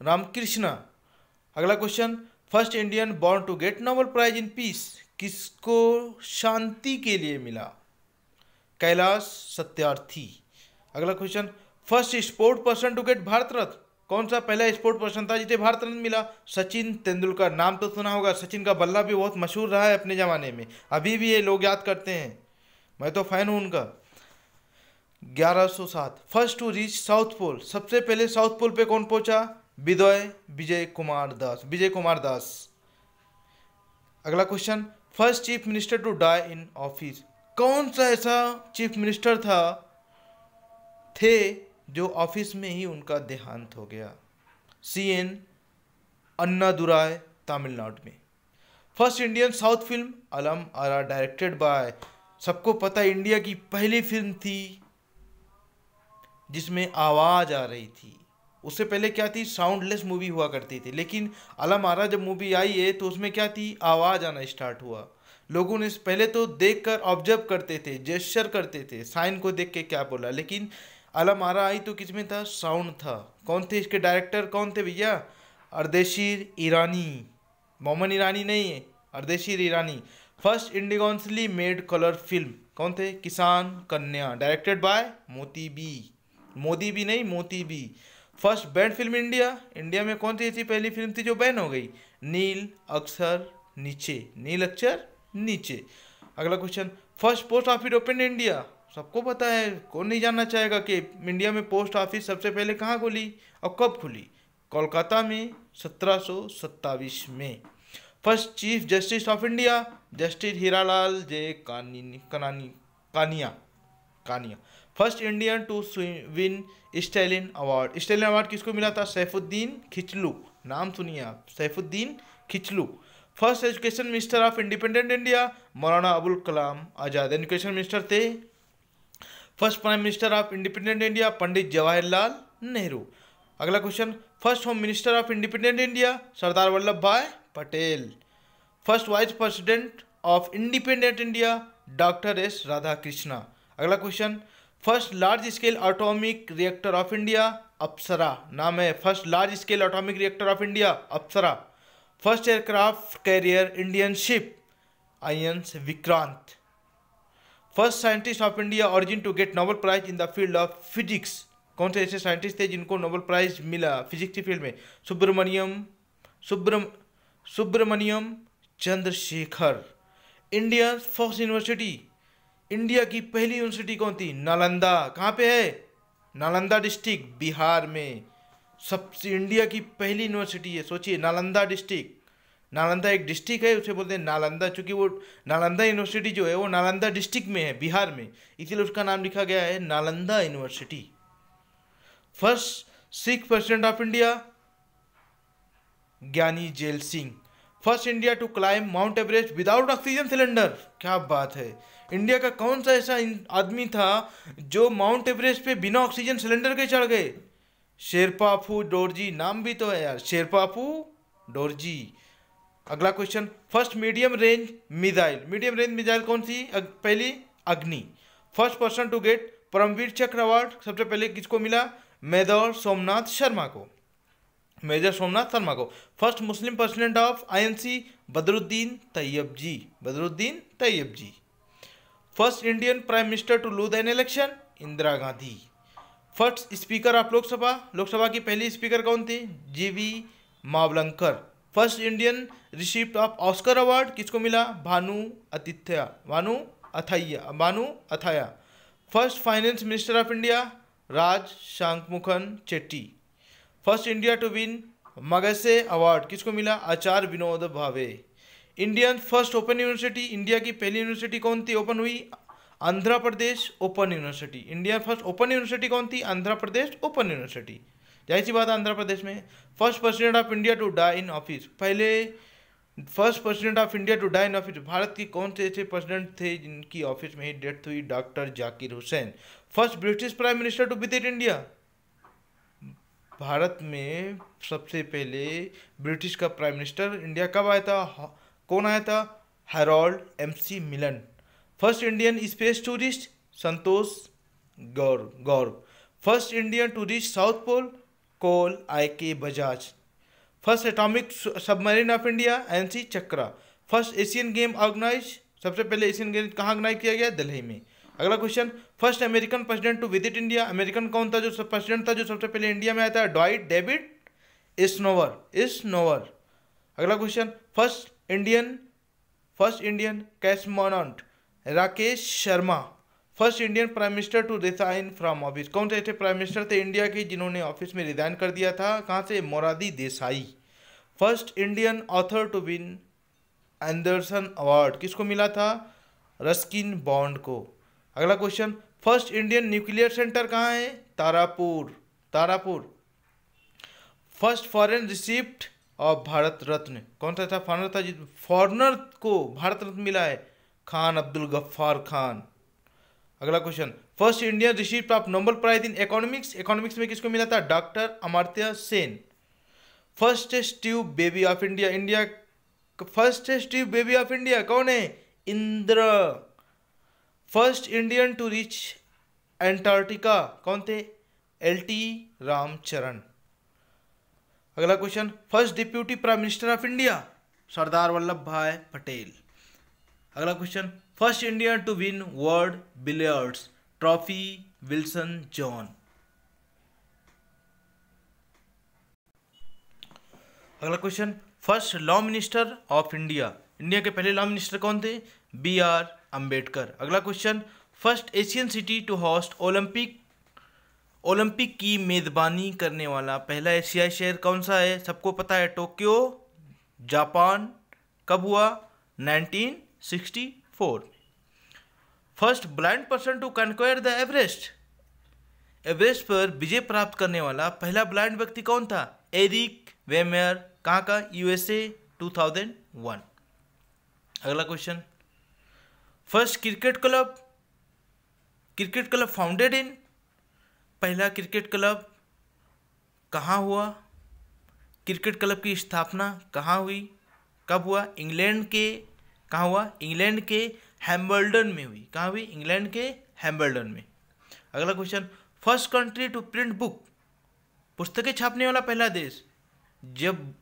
रामकृष्ण। अगला question, first Indian born to get Nobel prize in peace किसको शांति के लिए मिला? कैलाश सत्यार्थी। अगला question, first sport person to get Bharat Ratna, कौन सा पहला स्पोर्ट पर्सन था जिसे भारत रत्न मिला? सचिन तेंदुलकर। नाम तो सुना होगा, सचिन का बल्ला भी बहुत मशहूर रहा है अपने ज़माने में, अभी भी ये लोग याद करते हैं, मैं तो फैन हूँ उनका। 1107, first to reach south pole, सबसे पहले साउथ पोल पे कौन पहुँचा? विजय कुमार दास। अगला question, first chief minister to die in office, कौन सा ऐसा चीफ मिनिस्टर थे जो ऑफिस में ही उनका देहांत हो गया? CN अन्नादुराय, तमिलनाडु में। फर्स्ट इंडियन साउथ फिल्म अलम आरा डायरेक्टेड बाय, सबको पता है इंडिया की पहली फिल्म थी जिसमें आवाज़ आ रही थी, उससे पहले क्या थी? साउंडलेस मूवी हुआ करती थी, लेकिन अलम आरा जब मूवी आई है तो उसमें क्या थी? आवाज़ आना स्टार्ट हुआ। लोगों ने पहले तो देखकर ऑब्जर्व करते थे, जेस्चर करते थे, साइन को देख के क्या बोला, लेकिन अलम आरा आई तो किसमें था? साउंड था। कौन थे इसके डायरेक्टर, कौन थे भैया? Ardeshir Irani. First indigenously made colour film कौन थे? Kisan Kanya, directed by Moti B. First ban film India में कौन सी ऐसी पहली फिल्म थी जो बैन हो गई? नील अक्षर नीचे। अगला question, first post office open India, सबको पता है, कौन नहीं जानना चाहेगा कि इंडिया में पोस्ट ऑफिस सबसे पहले कहाँ खुली और कब खुली, कोलकाता में 1727 में। First chief justice of India justice Hiralal J Kania. First Indian to win Stalin award. Stalin award किसको मिला था? सैफुद्दीन खिचलू, नाम सुनिए आप, Saifuddin Kitchlew. First education minister of independent India Maulana Abul Kalam Azad, education minister थे। First prime minister of independent India Pandit Jawaharlal Nehru. अगला question, first home minister of independent India सरदार वल्लभ भाई पटेल। First vice president of independent India doctor S Radhakrishna. अगला question, first large scale atomic reactor of India Apsara, नाम है first large scale atomic reactor of India Apsara. First aircraft carrier Indian ship INS Vikrant. First scientist of India origin to get Nobel prize in the field of physics, कौन से ऐसे साइंटिस्ट थे जिनको नोबेल प्राइज मिला फिजिक्स की फील्ड में? Subramanyan Chandrasekhar. India first university, India की पहली यूनिवर्सिटी कौन थी? नालंदा। कहाँ पे है? नालंदा डिस्ट्रिक्ट, बिहार में। सबसे इंडिया की पहली यूनिवर्सिटी है, सोचिए, नालंदा डिस्ट्रिक्ट। नालंदा एक डिस्ट्रिक्ट है, उसे बोलते हैं नालंदा, चूँकि वो नालंदा यूनिवर्सिटी जो है वो नालंदा डिस्ट्रिक्ट में है, बिहार में, इसीलिए उसका नाम लिखा गया है Nalanda university. First Sikh president of India Giani Zail Singh. First India to climb mount Everest without oxygen cylinder, क्या बात है। इंडिया का कौन सा ऐसा आदमी था जो माउंट एवरेस्ट पे बिना ऑक्सीजन सिलेंडर के चढ़ गए? शेरपाफू डोरजी, नाम भी तो है यार, शेरपाफू डोरजी। अगला question, first medium range missile कौन सी? पहली Agni. First person to get Paramvir Chakra award सबसे पहले किसको मिला? मेजर सोमनाथ शर्मा को। First Muslim president of INC Badruddin Tyab ji. First Indian prime minister to lose an election Indira Gandhi. First speaker of Lok Sabha, Lok Sabha की पहली स्पीकर कौन थी? G V Mavalankar. First Indian recipient of Oscar award किसको मिला? Bhanu Athaiya. First finance minister of India Raj Shanmukham Chetty. First India to win Magsaysay award किसको मिला? Acharya Vinod Bhave. Indian first open university, India की पहली यूनिवर्सिटी कौन थी ओपन हुई? Andhra Pradesh open university. India first open university कौन थी? आंध्र प्रदेश ओपन यूनिवर्सिटी, जाहिर सी बात है आंध्र प्रदेश में। First president of India to die in office, पहले first president of India to die in office Bharat के कौन से ऐसे प्रेसिडेंट थे जिनकी ऑफिस में ही डेथ हुई? Doctor Zakir Hussain. First British prime minister to visit India, Bharat में सबसे पहले ब्रिटिश का प्राइम मिनिस्टर इंडिया कब आया था? कौन आया था? Harold MC Millan. First Indian space tourist Santosh Gaurav. First Indian tourist south pole कोल IK Bajaj. First atomic submarine of India NC Chakra. First Asian game organise, सबसे पहले एशियन गेम कहाँ ऑर्गेनाइज किया गया? दिल्ली में। अगला question, first American president to visit India, American कौन था जो प्रेसिडेंट था जो सबसे पहले इंडिया में आया था? Dwight David Eisenhower. अगला question, first Indian cosmonaut Rakesh Sharma. First Indian prime minister to resign from office, कौन से ऐसे प्राइम मिनिस्टर थे इंडिया के जिन्होंने ऑफिस में रिजाइन कर दिया था? कहाँ से? Morarji Desai. First Indian author to win Andersen award किसको मिला था? रस्किन बॉन्ड को। अगला question, first Indian nuclear centre कहाँ है? Tarapur. First foreign recipient of Bharat Ratna, कौन सा ऐसा फॉरनर था जिस फॉरनर को भारत रत्न मिला है? खान अब्दुल गफ्फार खान। अगला question, first Indian recipient of Nobel prize in economics में किसको मिला था? Doctor Amartya Sen. First Steve baby of India कौन है? Indira. First Indian to reach Antarctica कौन थे? LT रामचरण। अगला question, first deputy prime minister of India सरदार वल्लभ भाई पटेल। अगला question, first Indian to win world billiards trophy Wilson John. अगला question, first law minister of India, India के पहले लॉ मिनिस्टर कौन थे? BR अंबेडकर। अगला question, first Asian city to host Olympic की मेज़बानी करने वाला पहला एशियाई शहर कौन सा है? सबको पता है, टोक्यो, जापान। कब हुआ? 1964 में। First blind person to conquer the Everest, Everest पर विजय प्राप्त करने वाला पहला ब्लाइंड व्यक्ति कौन था? Erik Weihenmayer. कहाँ का? यूएसए, 2001। अगला question, first cricket club founded in, पहला क्रिकेट क्लब कहाँ हुआ? क्रिकेट क्लब की स्थापना कहाँ हुई? कब हुआ? इंग्लैंड के हैम्बल्डन में हुई। कहाँ हुई? इंग्लैंड के हैम्बल्डन में। अगला question, first country to print book, पुस्तकें छापने वाला पहला देश। जब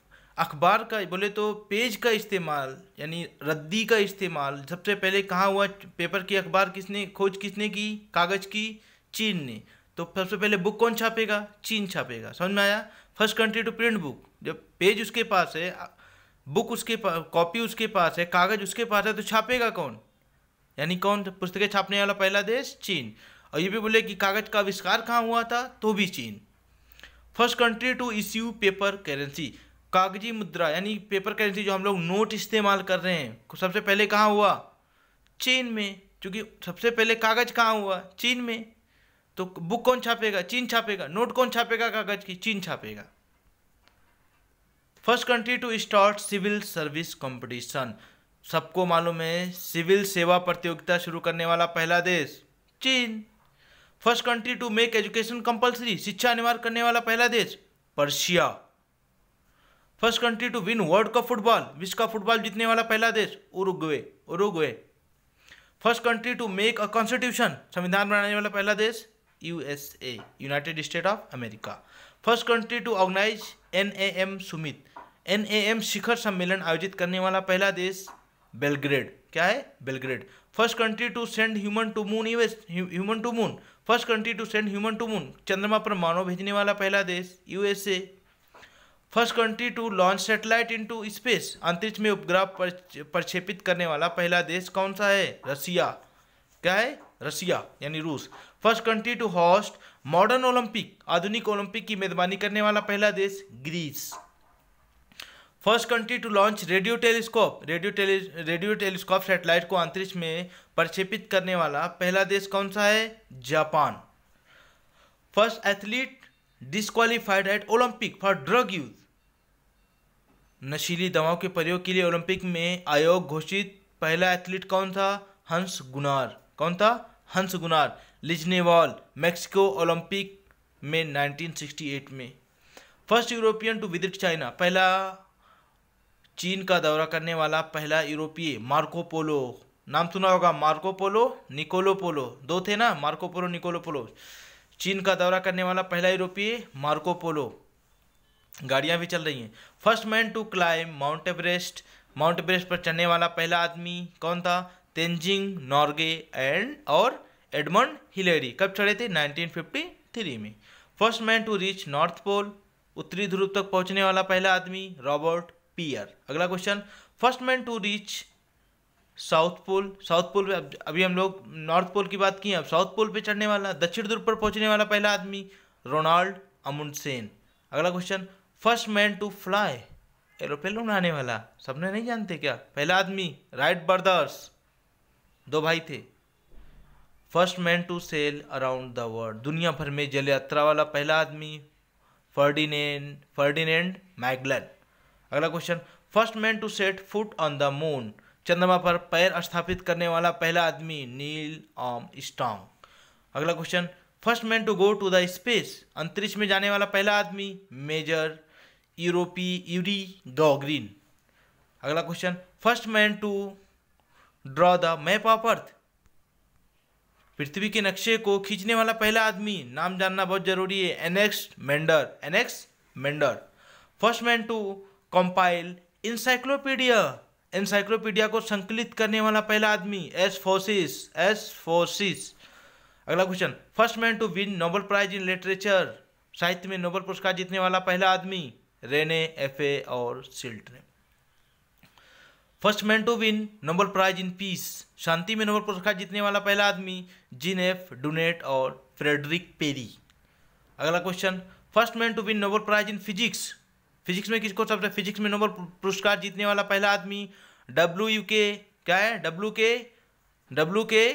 अखबार का बोले तो पेज का इस्तेमाल यानी रद्दी का इस्तेमाल सबसे पहले कहाँ हुआ? पेपर की अखबार किसने खोज किसने की? कागज़ की, चीन ने। तो सबसे पहले बुक कौन छापेगा? चीन छापेगा। समझ में आया? First country to print book, जब पेज उसके पास है, बुक उसके पास, कॉपी उसके पास है, कागज़ उसके पास है, तो छापेगा कौन? यानी कौन? पुस्तकें छापने वाला पहला देश चीन। और ये भी बोले कि कागज़ का आविष्कार कहाँ हुआ था? तो भी चीन। First country to issue paper currency, कागजी मुद्रा यानी पेपर करेंसी जो हम लोग नोट इस्तेमाल कर रहे हैं, सबसे पहले कहाँ हुआ? चीन में। क्योंकि सबसे पहले कागज़ कहाँ हुआ? चीन में। तो बुक कौन छापेगा? चीन छापेगा। नोट कौन छापेगा? कागज़ की, चीन छापेगा। First country to start civil service competition, सबको मालूम है सिविल सेवा प्रतियोगिता शुरू करने वाला पहला देश चीन। First country to make education compulsory, शिक्षा अनिवार्य करने वाला पहला देश Persia. First country to win world cup football, विश्व कप फुटबॉल जीतने वाला पहला देश Uruguay. First country to make a constitution, संविधान बनाने वाला पहला देश USA, United state of America. First country to organise NAM शिखर सम्मेलन आयोजित करने वाला पहला देश बेलग्रेड। क्या है? Belgrade. First country to send human to moon, first country to send human to moon, चंद्रमा पर मानव भेजने वाला पहला देश USA. First country to launch satellite into space, अंतरिक्ष में उपग्रह प्रक्षेपित करने वाला पहला देश कौन सा है? रसिया। क्या है? रसिया यानी रूस। First country to host modern Olympic, आधुनिक ओलंपिक की मेजबानी करने वाला पहला देश Greece. First country to launch radio telescope satellite को अंतरिक्ष में प्रक्षेपित करने वाला पहला देश कौन सा है? Japan. First athlete disqualified at Olympic for drug use, नशीली दवाओं के प्रयोग के लिए ओलंपिक में आयोग घोषित पहला एथलीट कौन था? Hans Gunnar, Liljenwall, Mexico Olympic में 1968 में। First European to visit China, पहला चीन का दौरा करने वाला पहला यूरोपीय मार्को पोलो, नाम सुना होगा मार्को पोलो, निकोलो पोलो, दो थे ना, मार्को पोलो निकोलो पोलो। चीन का दौरा करने वाला पहला यूरोपीय मार्को पोलो, गाड़ियाँ भी चल रही हैं। First man to climb mount Everest पर चढ़ने वाला पहला आदमी कौन था? तेंजिंग नॉर्गे और एडमंड हिलेरी। कब चढ़े थे? 1953 में। First man to reach north pole, उत्तरी ध्रुव तक पहुंचने वाला पहला आदमी रॉबर्ट पियर। अगला question, first man to reach south Pole, अभी हम लोग नॉर्थ पोल की बात की, अब साउथ पोल पे चढ़ने वाला, दक्षिण ध्रुव पर पहुंचने वाला पहला आदमी रोनाल्ड अमुंडसेन। अगला question, first man to fly, aeroplane उड़ाने वाला, सबने नहीं जानते क्या, पहला आदमी राइट ब्रदर्स, दो भाई थे। First man to sail around the world, दुनिया भर में जल यात्रा वाला पहला आदमी फर्डिनेंड मैगलन। अगला question, first man to set foot on the moon, चंद्रमा पर पैर स्थापित करने वाला पहला आदमी नील आर्मस्ट्रांग। अगला question, first man to go to the space, अंतरिक्ष में जाने वाला पहला आदमी मेजर यूरी गॉगरिन। अगला question, first man to draw the map of earth, पृथ्वी के नक्शे को खींचने वाला पहला आदमी, नाम जानना बहुत जरूरी है, Anaximander. First man to compile encyclopedia को संकलित करने वाला पहला आदमी एस फोर्सिस। अगला question, first man to win Nobel prize in literature, साहित्य में नोबेल पुरस्कार जीतने वाला पहला आदमी रेने एफे और सिल्ट्रे। First man to win Nobel prize in peace, शांति में नोबेल पुरस्कार जीतने वाला पहला आदमी, जीन एफ डुनेट और फ्रेडरिक पेरी। अगला question, first man to win Nobel prize in physics, physics में किसको सबसे फिजिक्स में नोबेल पुरस्कार जीतने वाला पहला आदमी, डब्ल्यू के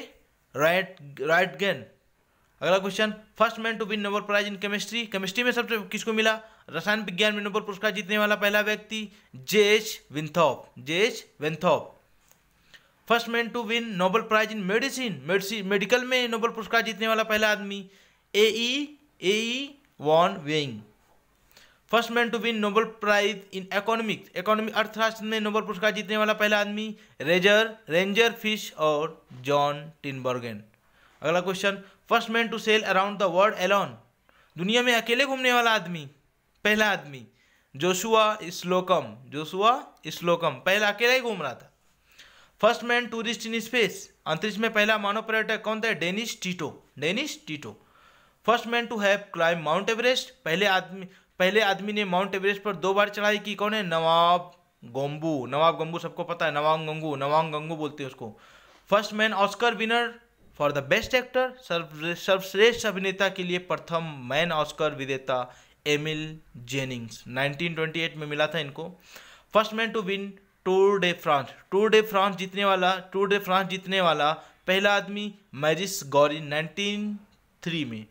राइटगन। अगला question, first man to win Nobel prize in chemistry, chemistry में सबसे किसको मिला, रसायन विज्ञान में नोबेल पुरस्कार जीतने वाला पहला व्यक्ति, J H Van't Hoff. First man to win Nobel prize in medicine, medical में नोबेल पुरस्कार जीतने वाला पहला आदमी, A E von weighing. First man to win Nobel prize in economics, अर्थशास्त्र में नोबेल पुरस्कार जीतने वाला पहला आदमी, रेंजर फिश और जॉन टिनबर्गेन। अगला question, first man to sail around the world alone, दुनिया में अकेले घूमने वाला आदमी, पहला आदमी, जोशुआ स्लोकम, पहला अकेला ही घूम रहा था। First man tourist in space, अंतरिक्ष में पहला मानव पर्यटक कौन था, Dennis Tito. First man to have climb mount Everest, पहले आदमी ने माउंट एवरेस्ट पर 2 बार चढ़ाई की, कौन है, नवाब गंगू, सबको पता है, नवाब गंगू बोलते हैं उसको। First man Oscar winner for the best actor, सर्वश्रेष्ठ अभिनेता के लिए प्रथम मैन ऑस्कर विजेता, एमिल जेनिंग्स, 1928 में मिला था इनको। First man to win Tour de France जीतने वाला पहला आदमी, मैरिस गौरी, 1903 में।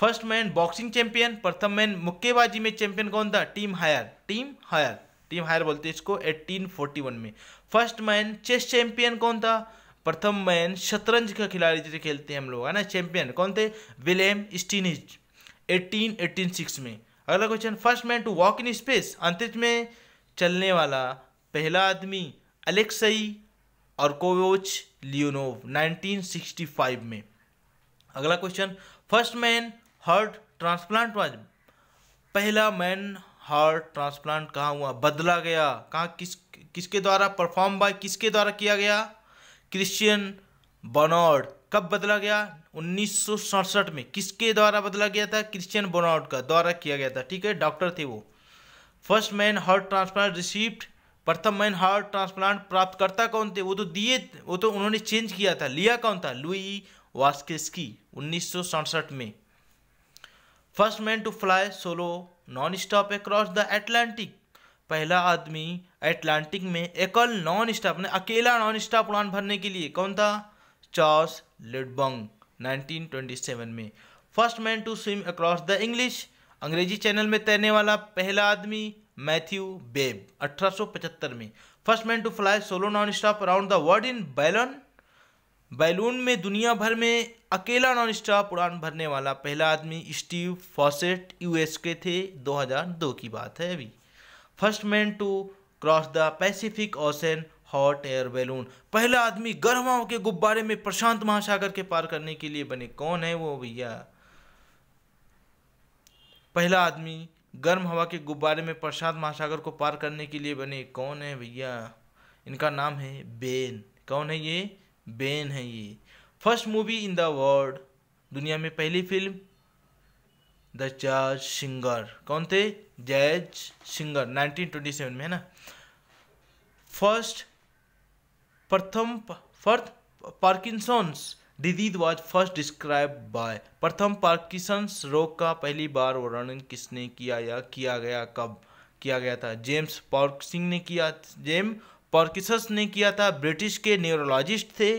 फर्स्ट मैन बॉक्सिंग चैंपियन, प्रथम मैन मुक्केबाजी में चैंपियन कौन था, टिम हायर बोलते हैं इसको, 1841 में। फर्स्ट मैन चेस चैंपियन कौन था, प्रथम मैन शतरंज का खिलाड़ी जिसे खेलते हैं हम लोग, है ना, चैंपियन कौन थे, विलेम स्टीनिज, 1886 में। अगला question, first man to walk in space, अंतरिक्ष में चलने वाला पहला आदमी, अलेक्सई और कोवोच लियोनोव, 1965 में। अगला question, first man heart transplant, पहला मैन हार्ट ट्रांसप्लांट कहाँ हुआ, बदला गया, कहाँ, किसके द्वारा, परफॉर्म बाय, किसके द्वारा किया गया, क्रिश्चियन बर्नार्ड। कब बदला गया, 1967 में। किसके द्वारा बदला गया था, क्रिश्चियन बोनार्ड का द्वारा किया गया था, ठीक है, डॉक्टर थे वो। First man heart transplant received, प्रथम मैन हार्ट ट्रांसप्लांट प्राप्तकर्ता कौन थे, उन्होंने चेंज किया था, लिया कौन था, लुई वास्केस्की, 1967 में। First man to fly solo non stop across the Atlantic, पहला आदमी अटलांटिक में एकल नॉन स्टॉप, अकेला नॉन स्टॉप उड़ान भरने के लिए कौन था, चार्ल्स लिटबंग, 1927 में। First man to swim across the English, अंग्रेजी चैनल में तैरने वाला पहला आदमी, मैथ्यू बेब, 1875 में। First man to fly solo non stop around the world in balloon में दुनिया भर में अकेला नॉन स्टॉप उड़ान भरने वाला पहला आदमी, स्टीव फॉसेट, यूएस के थे, 2002 की बात है अभी। First man to cross the Pacific Ocean hot air balloon, पहला आदमी गर्म हवा के गुब्बारे में प्रशांत महासागर के पार करने के लिए बने, कौन है वो भैया, पहला आदमी गर्म हवा के गुब्बारे में प्रशांत महासागर को पार करने के लिए बने, कौन है भैया, इनका नाम है बेन, कौन है ये, बेन है ये। First movie in the world, दुनिया में पहली फिल्म, द जैज सिंगर, कौन थे, जैज सिंगर, 1927 में, है ना। प्रथम Parkinson's disease was first describe by, प्रथम पार्किंसंस रोग का पहली बार वर्णन किसने किया या किया गया, कब किया गया था, जेम्स पार्किंसंस ने किया था, ब्रिटिश के न्यूरोलॉजिस्ट थे,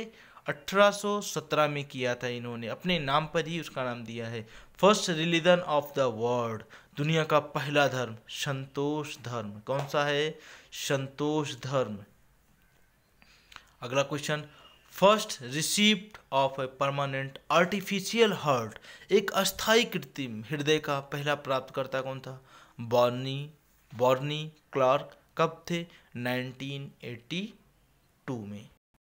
1817 में किया था इन्होंने, अपने नाम पर ही उसका नाम दिया है। First religion of the world, दुनिया का पहला धर्म, संतोष धर्म, कौन सा है, संतोष धर्म। अगला question, first receipt of a permanent artificial heart, एक अस्थायी कृत्रिम हृदय का पहला प्राप्तकर्ता कौन था, बॉर्नी क्लार्क, कब थे, 1982 में।